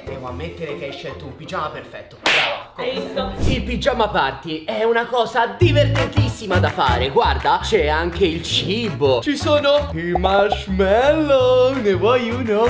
niente. Devo ammettere che hai scelto un pigiama perfetto. Brava. Hai visto? Il pigiama party è una cosa divertentissima da fare. Guarda, c'è anche il cibo. Ci sono i marshmallow. Ne vuoi uno?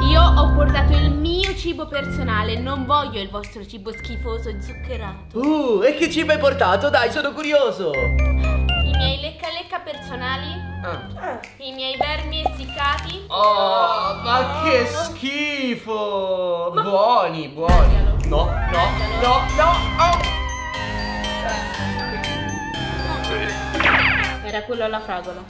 Io ho portato il mio cibo personale, non voglio il vostro cibo schifoso e zuccherato. Uh, e che cibo hai portato? Dai, sono curioso. I miei lecca lecca personali, ah. I miei vermi essiccati. Oh, ma oh, che schifo! Ma... buoni, buoni. No, no, no, no, oh. Era quello alla fragola.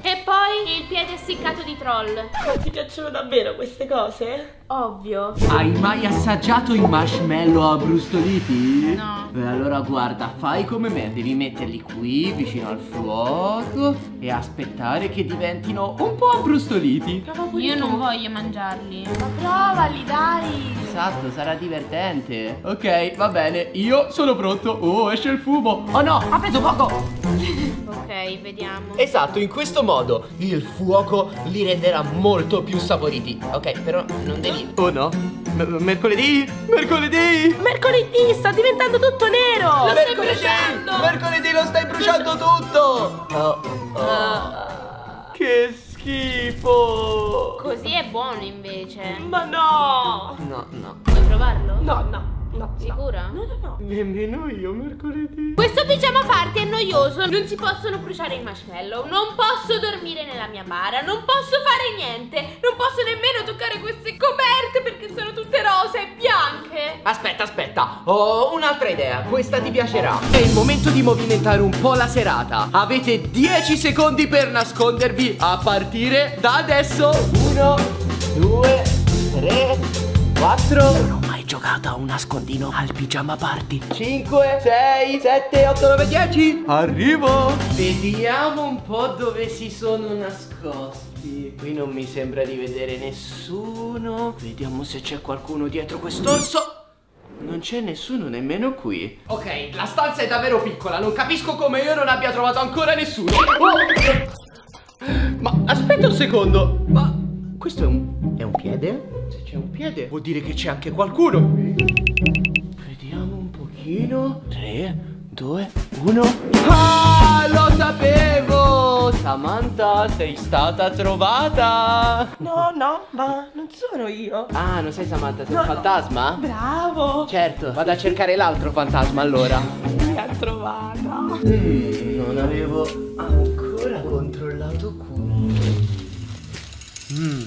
E poi il piede essiccato di troll. Ma ti piacciono davvero queste cose? Ovvio. Hai mai assaggiato i marshmallow abbrustoliti? No. Beh, allora guarda, fai come me. Devi metterli qui vicino al fuoco e aspettare che diventino un po' abbrustoliti. Io non voglio mangiarli. Ma provali, dai. Esatto, sarà divertente. Ok, va bene, io sono pronto. Oh, esce il fumo. Oh no, ha preso fuoco. Ok, vediamo. Esatto, in questo modo il fuoco li renderà molto più saporiti. Ok, però non devi... Oh no, M mercoledì, mercoledì Mercoledì, sta diventando tutto nero. Lo mercoledì, stai bruciando. Mercoledì lo stai bruciando tutto. Oh, oh. Uh. Che schifo. Così è buono invece. Ma no. No, no. Vuoi provarlo? No, no. No, sicura? No, no, no. Nemmeno io mercoledì. Questo pigiama party è noioso. Non si possono bruciare i marshmallow. Non posso dormire nella mia bara. Non posso fare niente. Non posso nemmeno toccare queste coperte perché sono tutte rose e bianche. Aspetta, aspetta. Ho un'altra idea. Questa ti piacerà. È il momento di movimentare un po' la serata. Avete dieci secondi per nascondervi a partire da adesso. uno, due, tre, quattro... Giocata un nascondino al pigiama party. Cinque, sei, sette, otto, nove, dieci. Arrivo. Vediamo un po' dove si sono nascosti. Qui non mi sembra di vedere nessuno. Vediamo se c'è qualcuno dietro quest'orso. Non c'è nessuno nemmeno qui. Ok, la stanza è davvero piccola. Non capisco come io non abbia trovato ancora nessuno. Oh! Ma aspetta un secondo. Ma questo è un, è un piede? Se c'è un piede vuol dire che c'è anche qualcuno. Vediamo un pochino. Tre, due, uno. Ah, lo sapevo! Samantha, sei stata trovata. No, no, ma non sono io. Ah, non sei Samantha, sei no, un fantasma? No. Bravo. Certo, vado a cercare l'altro fantasma allora. Mi ha trovata. mm, Non avevo ancora controllato qui. Mmm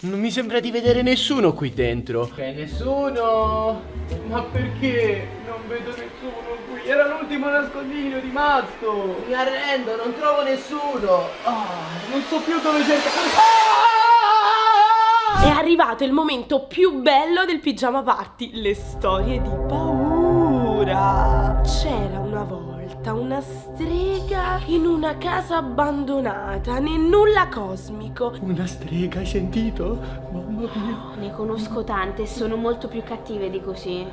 Non mi sembra di vedere nessuno qui dentro. Ok, nessuno. Ma perché non vedo nessuno qui? Era l'ultimo nascondino rimasto. Mi arrendo, non trovo nessuno. Oh, non so più dove cercare. Ah! È arrivato il momento più bello del pigiama party. Le storie di paura. C'era una volta una strega in una casa abbandonata, nel nulla cosmico. Una strega, hai sentito? Mamma mia. Oh, ne conosco tante e sono molto più cattive di così.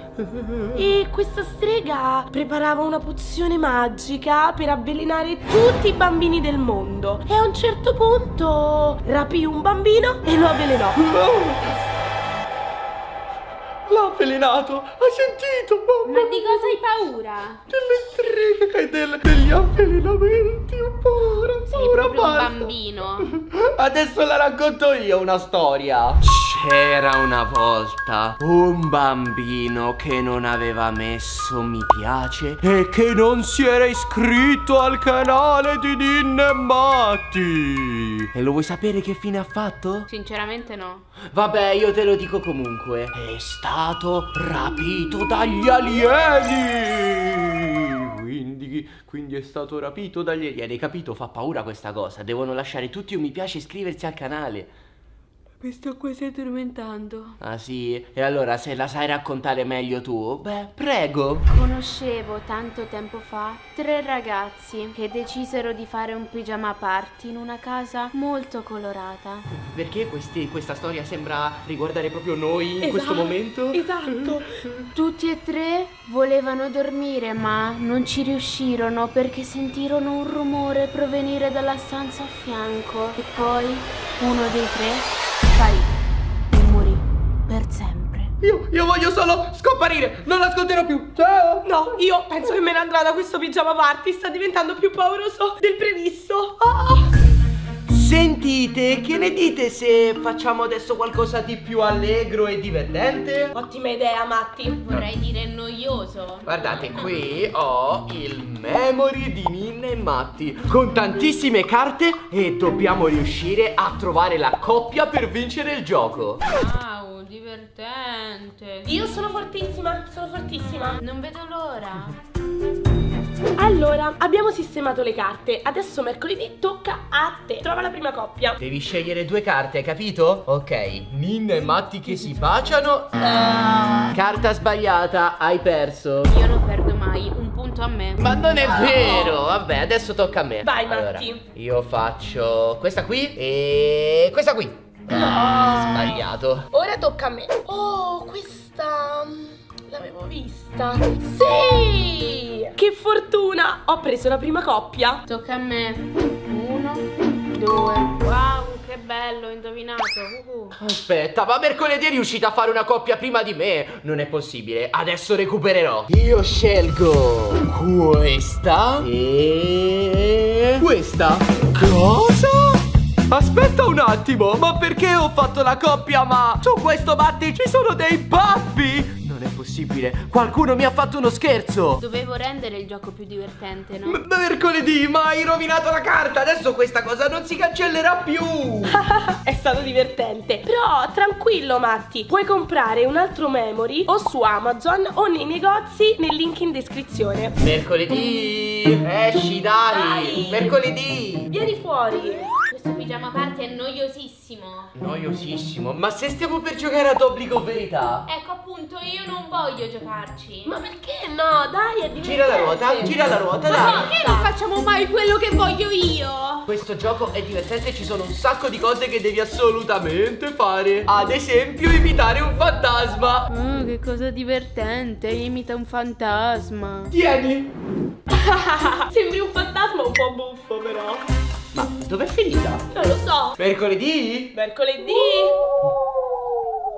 E questa strega preparava una pozione magica per avvelenare tutti i bambini del mondo. E a un certo punto rapì un bambino e lo avvelenò. No! L'ha avvelenato, hai sentito? Mamma. Ma di cosa hai paura? Delle streghe e del, degli avvelenamenti, ho paura. Sei proprio un bambino. Adesso la racconto io una storia. C'era una volta un bambino che non aveva messo mi piace e che non si era iscritto al canale di Ninna e Matti. E lo vuoi sapere che fine ha fatto? Sinceramente no. Vabbè, io te lo dico comunque. È stato rapito dagli alieni. Quindi, quindi è stato rapito dagli alieni. Capito? Fa paura questa cosa. Devono lasciare tutti un mi piace e iscriversi al canale. Mi sto quasi addormentando. Ah sì? E allora se la sai raccontare meglio tu, beh, prego. Conoscevo tanto tempo fa tre ragazzi che decisero di fare un pigiama party in una casa molto colorata. Perché questi, questa storia sembra riguardare proprio noi in esatto, questo momento? Esatto. Tutti e tre volevano dormire ma non ci riuscirono perché sentirono un rumore provenire dalla stanza a fianco. E poi uno dei tre sparì e morì per sempre. Io, io voglio solo scomparire, non l'ascolterò più. Ciao. No, io penso che me ne andrò da questo pigiama party, sta diventando più pauroso del previsto. Oh. Sentite, che ne dite se facciamo adesso qualcosa di più allegro e divertente? Ottima idea, Matti. Vorrei dire noioso. Guardate, qui ho il memory di Ninna e Matti con tantissime carte e dobbiamo riuscire a trovare la coppia per vincere il gioco. Wow, divertente. Io sono fortissima, sono fortissima. Non vedo l'ora. Allora, abbiamo sistemato le carte. Adesso mercoledì tocca a te. Trova la prima coppia. Devi scegliere due carte, hai capito? Ok, Ninna e Matti che si baciano. uh. Carta sbagliata, hai perso. Io non perdo mai, un punto a me. Ma non è vero, vabbè, adesso tocca a me. Vai, allora, Matti. Io faccio questa qui e questa qui. No, sbagliato. Ora tocca a me. Oh, questa... l'avevo vista. Sì! Che fortuna! Ho preso la prima coppia. Tocca a me. Uno, due. Wow, che bello, indovinato. Uh-huh. Aspetta, ma mercoledì è riuscita a fare una coppia prima di me. Non è possibile, adesso recupererò. Io scelgo questa e questa. Cosa? Aspetta un attimo, ma perché ho fatto la coppia ma su questo Matti ci sono dei babbi? Non è possibile, qualcuno mi ha fatto uno scherzo. Dovevo rendere il gioco più divertente, no? M mercoledì, ma hai rovinato la carta. Adesso questa cosa non si cancellerà più. È stato divertente. Però tranquillo Matti, puoi comprare un altro memory o su Amazon o nei negozi nel link in descrizione. Mercoledì, esci dai. Dai. Mercoledì, vieni fuori. Questo pigiama party è noiosissimo. Noiosissimo? Ma se stiamo per giocare ad obbligo verità? Ecco appunto, io non voglio giocarci. Ma perché no? Dai, è divertente. Gira la ruota, gira la ruota, ma dai. Ma perché non facciamo mai quello che voglio io? Questo gioco è divertente, ci sono un sacco di cose che devi assolutamente fare. Ad esempio, imitare un fantasma. Oh, che cosa divertente, imita un fantasma. Tieni. Sembri un fantasma un po' buffo però. Ma dov'è finita? Non lo so. Mercoledì? Mercoledì? Uh.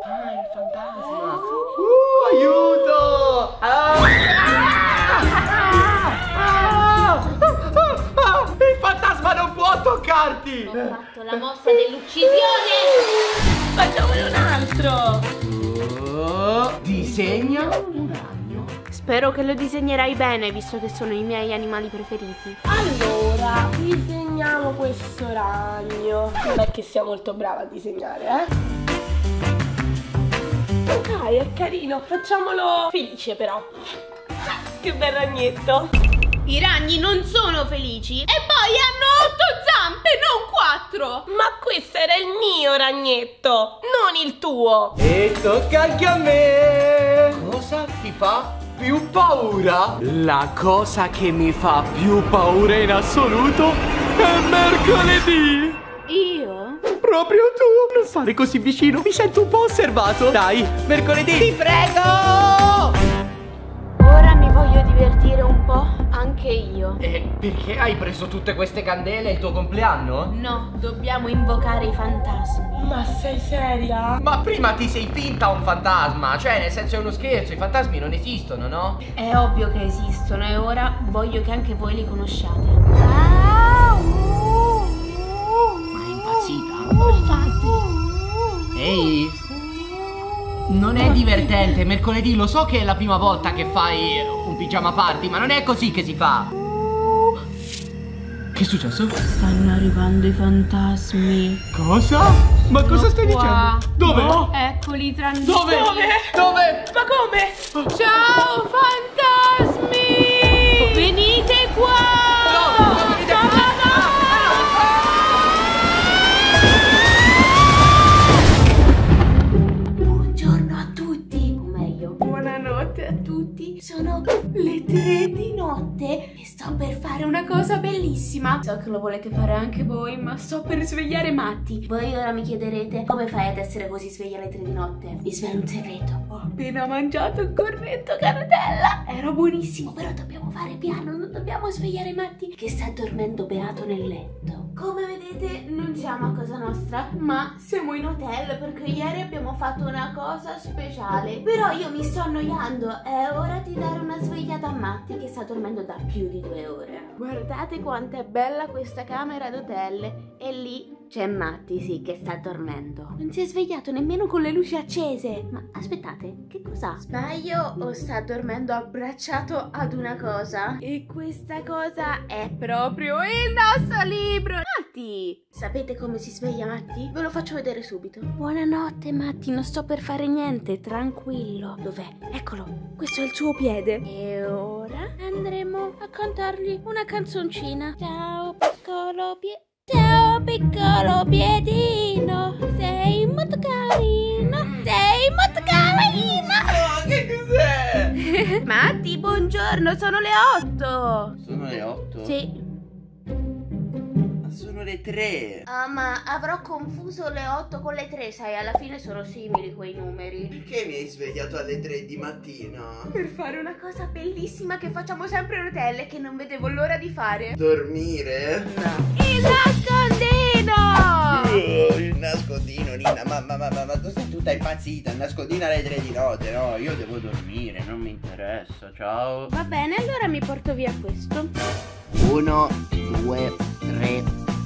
Ah, il fantasma. Uh, aiuto! Ah. Ah. Ah. Ah. Ah. Il fantasma non può toccarti! Ho fatto la mossa dell'uccisione! Facciamone un altro! Uh. Disegna un altro. Spero che lo disegnerai bene, visto che sono i miei animali preferiti. Allora, disegniamo questo ragno. Non è che sia molto brava a disegnare, eh? Ok, è carino. Facciamolo felice, però. Che bel ragnetto. I ragni non sono felici. E poi hanno otto zampe, non quattro. Ma questo era il mio ragnetto, non il tuo. E tocca anche a me. Cosa ti fa più paura? La cosa che mi fa più paura in assoluto è mercoledì. Io? Proprio tu. Non stare così vicino, mi sento un po' osservato. Dai, mercoledì, ti prego. Ora mi voglio divertire un po' anche io. E perché hai preso tutte queste candele? È il tuo compleanno? No, dobbiamo invocare i fantasmi. Ma sei seria? Ma prima ti sei finta un fantasma. Cioè, nel senso, è uno scherzo, i fantasmi non esistono, no? È ovvio che esistono e ora voglio che anche voi li conosciate. Ma è impazzita. Ehi! Non è divertente, mercoledì, lo so che è la prima volta che fai un pigiama party, ma non è così che si fa. Che è successo? Stanno arrivando i fantasmi. Cosa? Ma sono cosa stai qua. dicendo? Dove? No. Eccoli tra noi. Dove? Dove? Dove? Ma come? Ciao fantasmi! Venite qua! No, no, venite qua! No, no, no. per fare una cosa bellissima. So che lo volete fare anche voi, ma sto per svegliare Matti. Voi ora mi chiederete: come fai ad essere così sveglia alle tre di notte? Vi svelo un segreto: ho appena mangiato un cornetto con Nutella. Era buonissimo, però dobbiamo fare piano, non dobbiamo svegliare Matti che sta dormendo beato nel letto. Come vedete non siamo a casa nostra, ma siamo in hotel perché ieri abbiamo fatto una cosa speciale. Però io mi sto annoiando, è ora di dare una svegliata a Matti che sta dormendo da più di due ore. Guardate quanto è bella questa camera d'hotel e lì c'è Matti, sì, che sta dormendo. Non si è svegliato nemmeno con le luci accese. Ma aspettate, che cos'ha? Sbaglio o sta dormendo abbracciato ad una cosa? E questa cosa è proprio il nostro libro! Matti! Sapete come si sveglia Matti? Ve lo faccio vedere subito. Buonanotte Matti, non sto per fare niente, tranquillo. Dov'è? Eccolo, questo è il suo piede. E ora andremo a cantargli una canzoncina. Ciao piccolo piede. Ciao piccolo piedino, sei molto carino, sei molto carina. Oh, che cos'è? Matti, buongiorno, sono le otto. Sono le otto? Sì. Ma sono le tre. Ah, ma avrò confuso le otto con le tre, sai, alla fine sono simili quei numeri. Perché mi hai svegliato alle tre di mattina? Per fare una cosa bellissima che facciamo sempre in hotel e che non vedevo l'ora di fare. Dormire? No. Il nascondino! Uh, il nascondino, Ninna, ma, ma, ma, ma, ma tu sei tutta impazzita, il nascondino alle tre di notte, no, io devo dormire, non mi interessa, ciao. Va bene, allora mi porto via questo. Uno, due, tre,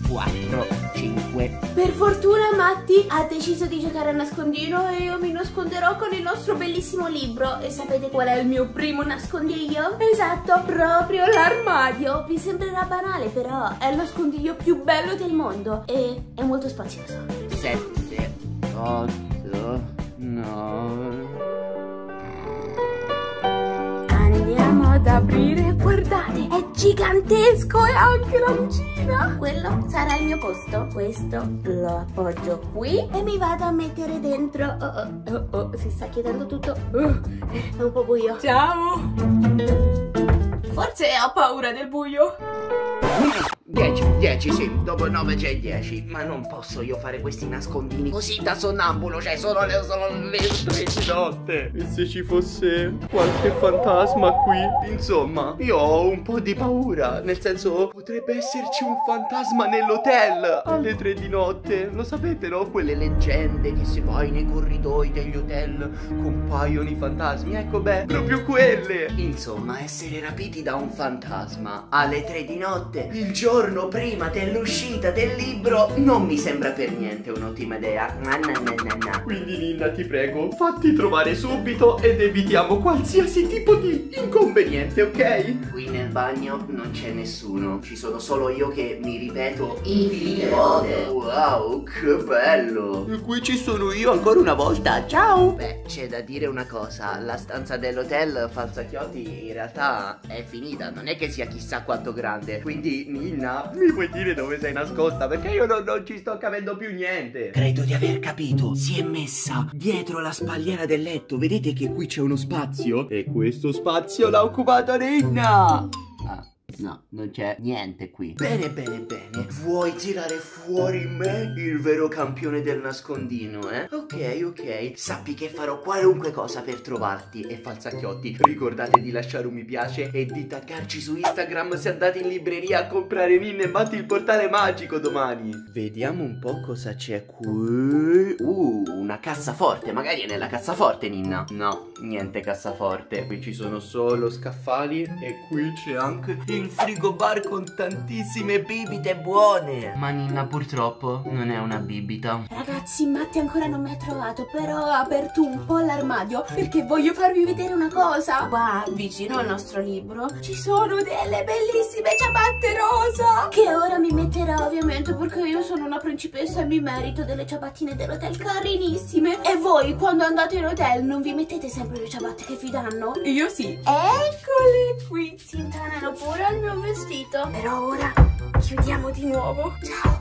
quattro, cinque. Per fortuna Matti ha deciso di giocare a nascondino e io mi nasconderò con il nostro bellissimo libro. E sapete qual è il mio primo nascondiglio? Esatto, proprio l'armadio. Vi sembrerà banale, però è il nascondiglio più bello del mondo e è molto spazioso. Sette, otto, nove. Andiamo ad aprire, guardate, è gigantesco e ha anche la lucina. Quello sarà il mio posto. Questo lo appoggio qui e mi vado a mettere dentro. Oh, oh, oh, oh, si sta chiedendo tutto. Uh, è un po' buio. Ciao. Forse ho paura del buio. dieci, dieci, sì, dopo nove c'è dieci. Ma non posso io fare questi nascondini così da sonnambulo, cioè sono le, sono le tre di notte. E se ci fosse qualche fantasma qui? Insomma, io ho un po' di paura. Nel senso, potrebbe esserci un fantasma nell'hotel alle tre di notte. Lo sapete, no? Quelle leggende che se poi nei corridoi degli hotel compaiono i fantasmi. Ecco, beh, proprio quelle. Insomma, essere rapiti da un fantasma alle tre di notte, il giorno prima dell'uscita del libro, non mi sembra per niente un'ottima idea. Na, na, na, na, na. Quindi Ninna, ti prego, fatti trovare subito ed evitiamo qualsiasi tipo di inconveniente, ok? Qui nel bagno non c'è nessuno, ci sono solo io che mi ripeto infinite volte. Wow, che bello! E qui ci sono io ancora una volta, ciao! Beh, c'è da dire una cosa, la stanza dell'hotel Falsacchiotti in realtà è finita, non è che sia chissà quanto grande, quindi Ninna, mi puoi dire dove sei nascosta? Perché io non, non ci sto capendo più niente. Credo di aver capito. Si è messa dietro la spalliera del letto. Vedete che qui c'è uno spazio? E questo spazio l'ha occupato Ninna. Ah, no, non c'è niente qui. Bene, bene, bene. Vuoi tirare fuori me? Il vero campione del nascondino, eh? Ok, ok. Sappi che farò qualunque cosa per trovarti. E Falsacchiotti, ricordate di lasciare un mi piace e di taggarci su Instagram se andate in libreria a comprare Ninna e Matti il portale magico domani. Vediamo un po' cosa c'è qui. Uh, una cassaforte. Magari è nella cassaforte, Ninna. No, niente cassaforte. Qui ci sono solo scaffali e qui c'è anche il frigobar con tantissime bibite buone. Ma Ninna purtroppo non è una bibita. Ragazzi, Matti ancora non mi ha trovato, però ho aperto un po' l'armadio perché voglio farvi vedere una cosa. Qua vicino al nostro libro ci sono delle bellissime ciabatte rosa che ora mi metterò ovviamente perché io sono una principessa e mi merito delle ciabattine dell'hotel carinissime. E voi quando andate in hotel non vi mettete sempre le ciabatte che vi danno? Io sì. Eccole qui, si intanano pure al mio vestito. Però ora chiudiamo di nuovo. Ciao.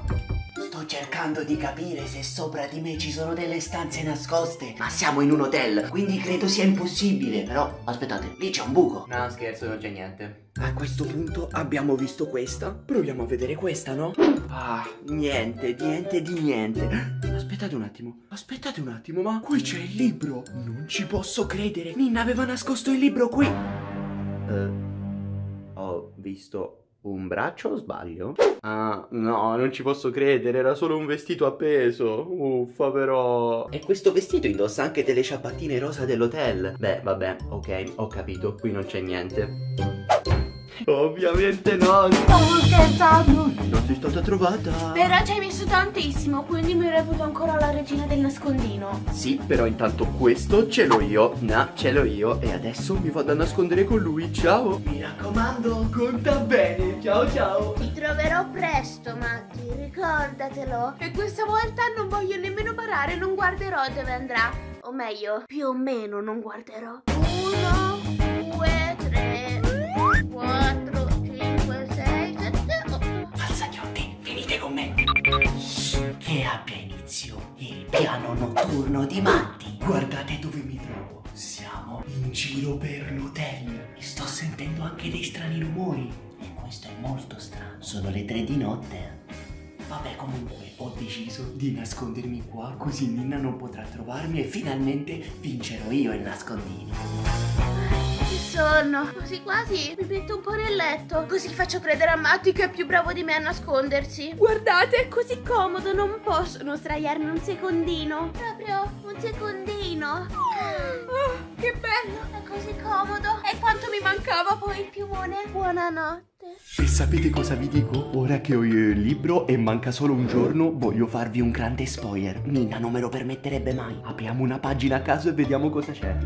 Sto cercando cercando di capire se sopra di me ci sono delle stanze nascoste, ma siamo in un hotel, quindi credo sia impossibile. Però, aspettate, lì c'è un buco. No, scherzo, non c'è niente. A questo punto abbiamo visto questa, proviamo a vedere questa, no? Ah, niente, niente di niente. Aspettate un attimo, aspettate un attimo, ma qui c'è il libro. Non ci posso credere, Ninna aveva nascosto il libro qui. uh, Ho visto... un braccio o sbaglio? Ah, no, non ci posso credere, era solo un vestito appeso. Uffa però. E questo vestito indossa anche delle ciabattine rosa dell'hotel. Beh, vabbè, ok, ho capito, qui non c'è niente. Ovviamente no. Stavo scherzando. Non sei stata trovata. Però ci hai messo tantissimo, quindi mi reputo ancora la regina del nascondino. Sì, però intanto questo ce l'ho io. No, ce l'ho io. E adesso mi vado a nascondere con lui, ciao. Mi raccomando, conta bene, ciao ciao. Ti troverò presto, Matti, ricordatelo. E questa volta non voglio nemmeno parare, non guarderò dove andrà. O meglio, più o meno non guarderò. Uno, due, tre, quattro, cinque, sei, sette, otto. Falsacchiotti, venite con me. Shh, che abbia inizio il piano notturno di Matti. Guardate dove mi trovo. Siamo in giro per l'hotel. Sto sentendo anche dei strani rumori. E questo è molto strano. Sono le tre di notte. Vabbè, comunque ho deciso di nascondermi qua, così Ninna non potrà trovarmi e finalmente vincerò io il nascondino. Sonno, quasi quasi mi metto un po' nel letto, così faccio credere a Matti che è più bravo di me a nascondersi. Guardate, è così comodo, non possono sdraiarmi un secondino. Proprio un secondino. Oh, che bello, è così comodo. E quanto mi mancava poi il piumone. Buonanotte. E sapete cosa vi dico? Ora che ho io il libro e manca solo un giorno, voglio farvi un grande spoiler. Ninna non me lo permetterebbe mai. Apriamo una pagina a caso e vediamo cosa c'è.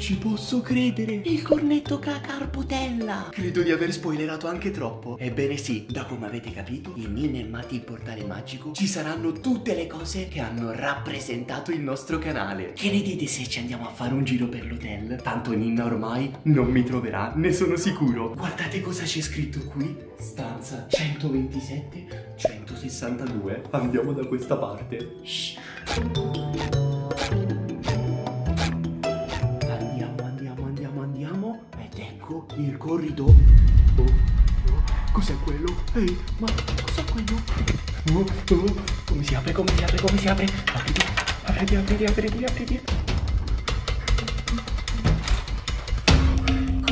Ci posso credere, il cornetto cacarpotella. Credo di aver spoilerato anche troppo. Ebbene sì, da come avete capito, in Ninna e Matti il portale magico ci saranno tutte le cose che hanno rappresentato il nostro canale. Che ne dite se ci andiamo a fare un giro per l'hotel? Tanto Ninna ormai non mi troverà, ne sono sicuro. Guardate cosa c'è scritto qui. Stanza centoventisette centosessantadue. Andiamo da questa parte. Shh. Il corridoio. Oh, oh, cos'è quello? Ehi, ma cos'è quello? Oh, oh, come si apre, come si apre, come si apre? Apriti, apriti, apriti, apriti, apriti.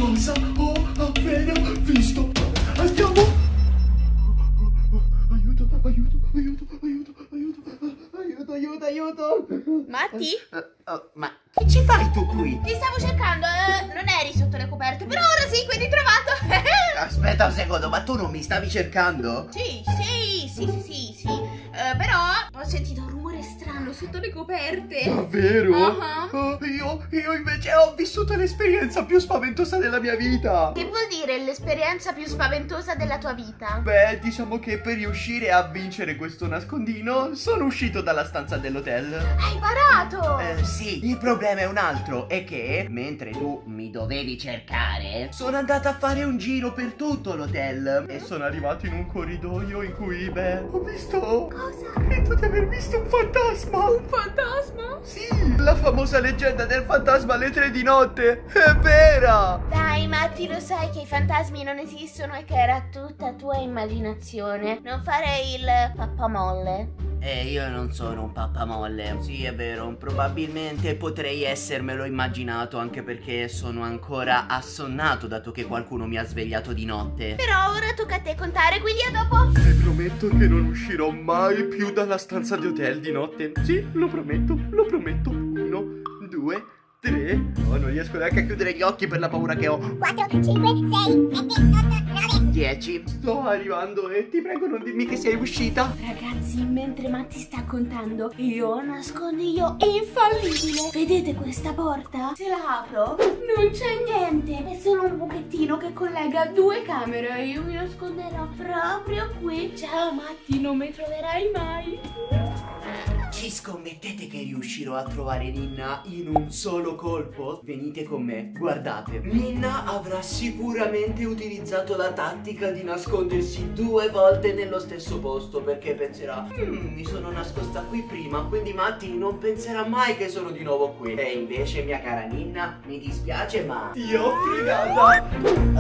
Cosa ho appena visto? Andiamo! Aiuto, aiuto, aiuto, aiuto, aiuto, aiuto, aiuto, aiuto. Matti? Uh, uh, ma che ci fai tu qui? Ti stavo cercando, uh, non eri sotto le coperte, però ora sì, quindi trovato. Aspetta un secondo, ma tu non mi stavi cercando? Sì, sì, sì, sì, sì, sì. Uh, però ho sentito un rumore strano sotto le coperte. Davvero? Uh-huh. uh, io, io invece ho vissuto l'esperienza più spaventosa della mia vita. Che vuol dire l'esperienza più spaventosa della tua vita? Beh, diciamo che per riuscire a vincere questo nascondino sono uscito dalla stanza dell'hotel. Hai parato? Eh, sì, il problema è un altro, è che mentre tu mi dovevi cercare sono andata a fare un giro per tutto l'hotel e sono arrivato in un corridoio in cui, beh, ho visto... Cosa? Credo di aver visto un fantasma. Un fantasma? Sì, la famosa leggenda del fantasma alle tre di notte è vera. Dai Matti, lo sai che i fantasmi non esistono e che era tutta tua immaginazione. Non fare il pappamolle. Eh, io non sono un pappamolle. Sì, è vero, probabilmente potrei essermelo immaginato, anche perché sono ancora assonnato, dato che qualcuno mi ha svegliato di notte. Però ora tocca a te contare, quindi a dopo. Ti prometto che non uscirò mai più dalla stanza di hotel di notte. Sì, lo prometto, lo prometto. Uno, due, tre. No, non riesco neanche a chiudere gli occhi per la paura che ho. Quattro, cinque, sei, sette, otto, nove, dieci. Sto arrivando e ti prego non dirmi che sei uscita. Ragazzi, mentre Matti sta contando, io ho nascondiglio infallibile. Vedete questa porta? Se la apro non c'è niente, è solo un buchettino che collega due camere. Io mi nasconderò proprio qui. Ciao Matti, non mi troverai mai. Ci scommettete che riuscirò a trovare Ninna in un solo colpo? Venite con me, guardate. Ninna avrà sicuramente utilizzato la tattica di nascondersi due volte nello stesso posto, perché penserà: mm, mi sono nascosta qui prima, quindi Matti non penserà mai che sono di nuovo qui. E invece, mia cara Ninna, mi dispiace ma ti ho fregata.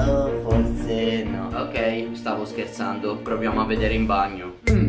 Oh, forse no. Ok, stavo scherzando. Proviamo a vedere in bagno. mm.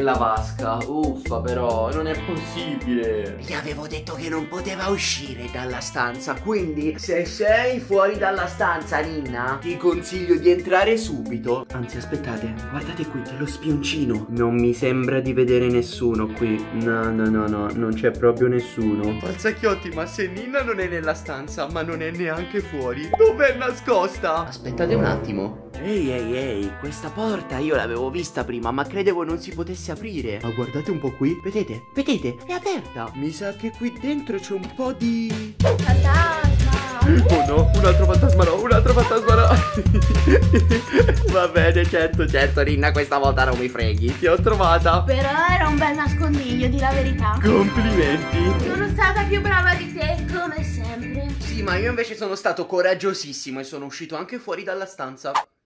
La vasca, uffa, però non è possibile. Gli avevo detto che non poteva uscire dalla stanza, quindi se sei fuori dalla stanza, Ninna, ti consiglio di entrare subito. Anzi, aspettate, guardate qui, c'è lo spioncino. Non mi sembra di vedere nessuno qui. No, no, no, no, non c'è proprio nessuno. Falsacchiotti, ma se Ninna non è nella stanza, ma non è neanche fuori, dov'è nascosta? Aspettate un attimo. Ehi, ehi, ehi, questa porta io l'avevo vista prima, ma credevo non si potesse aprire. Ma guardate un po' qui, vedete, vedete, è aperta. Mi sa che qui dentro c'è un po' di... fantasma. Oh no, un altro fantasma no, un altro fantasma no. Va bene, certo, certo, Ninna, questa volta non mi freghi, ti ho trovata. Però era un bel nascondiglio, di la verità. Complimenti. Sono stata più brava di te, come sempre. Sì, ma io invece sono stato coraggiosissimo e sono uscito anche fuori dalla stanza.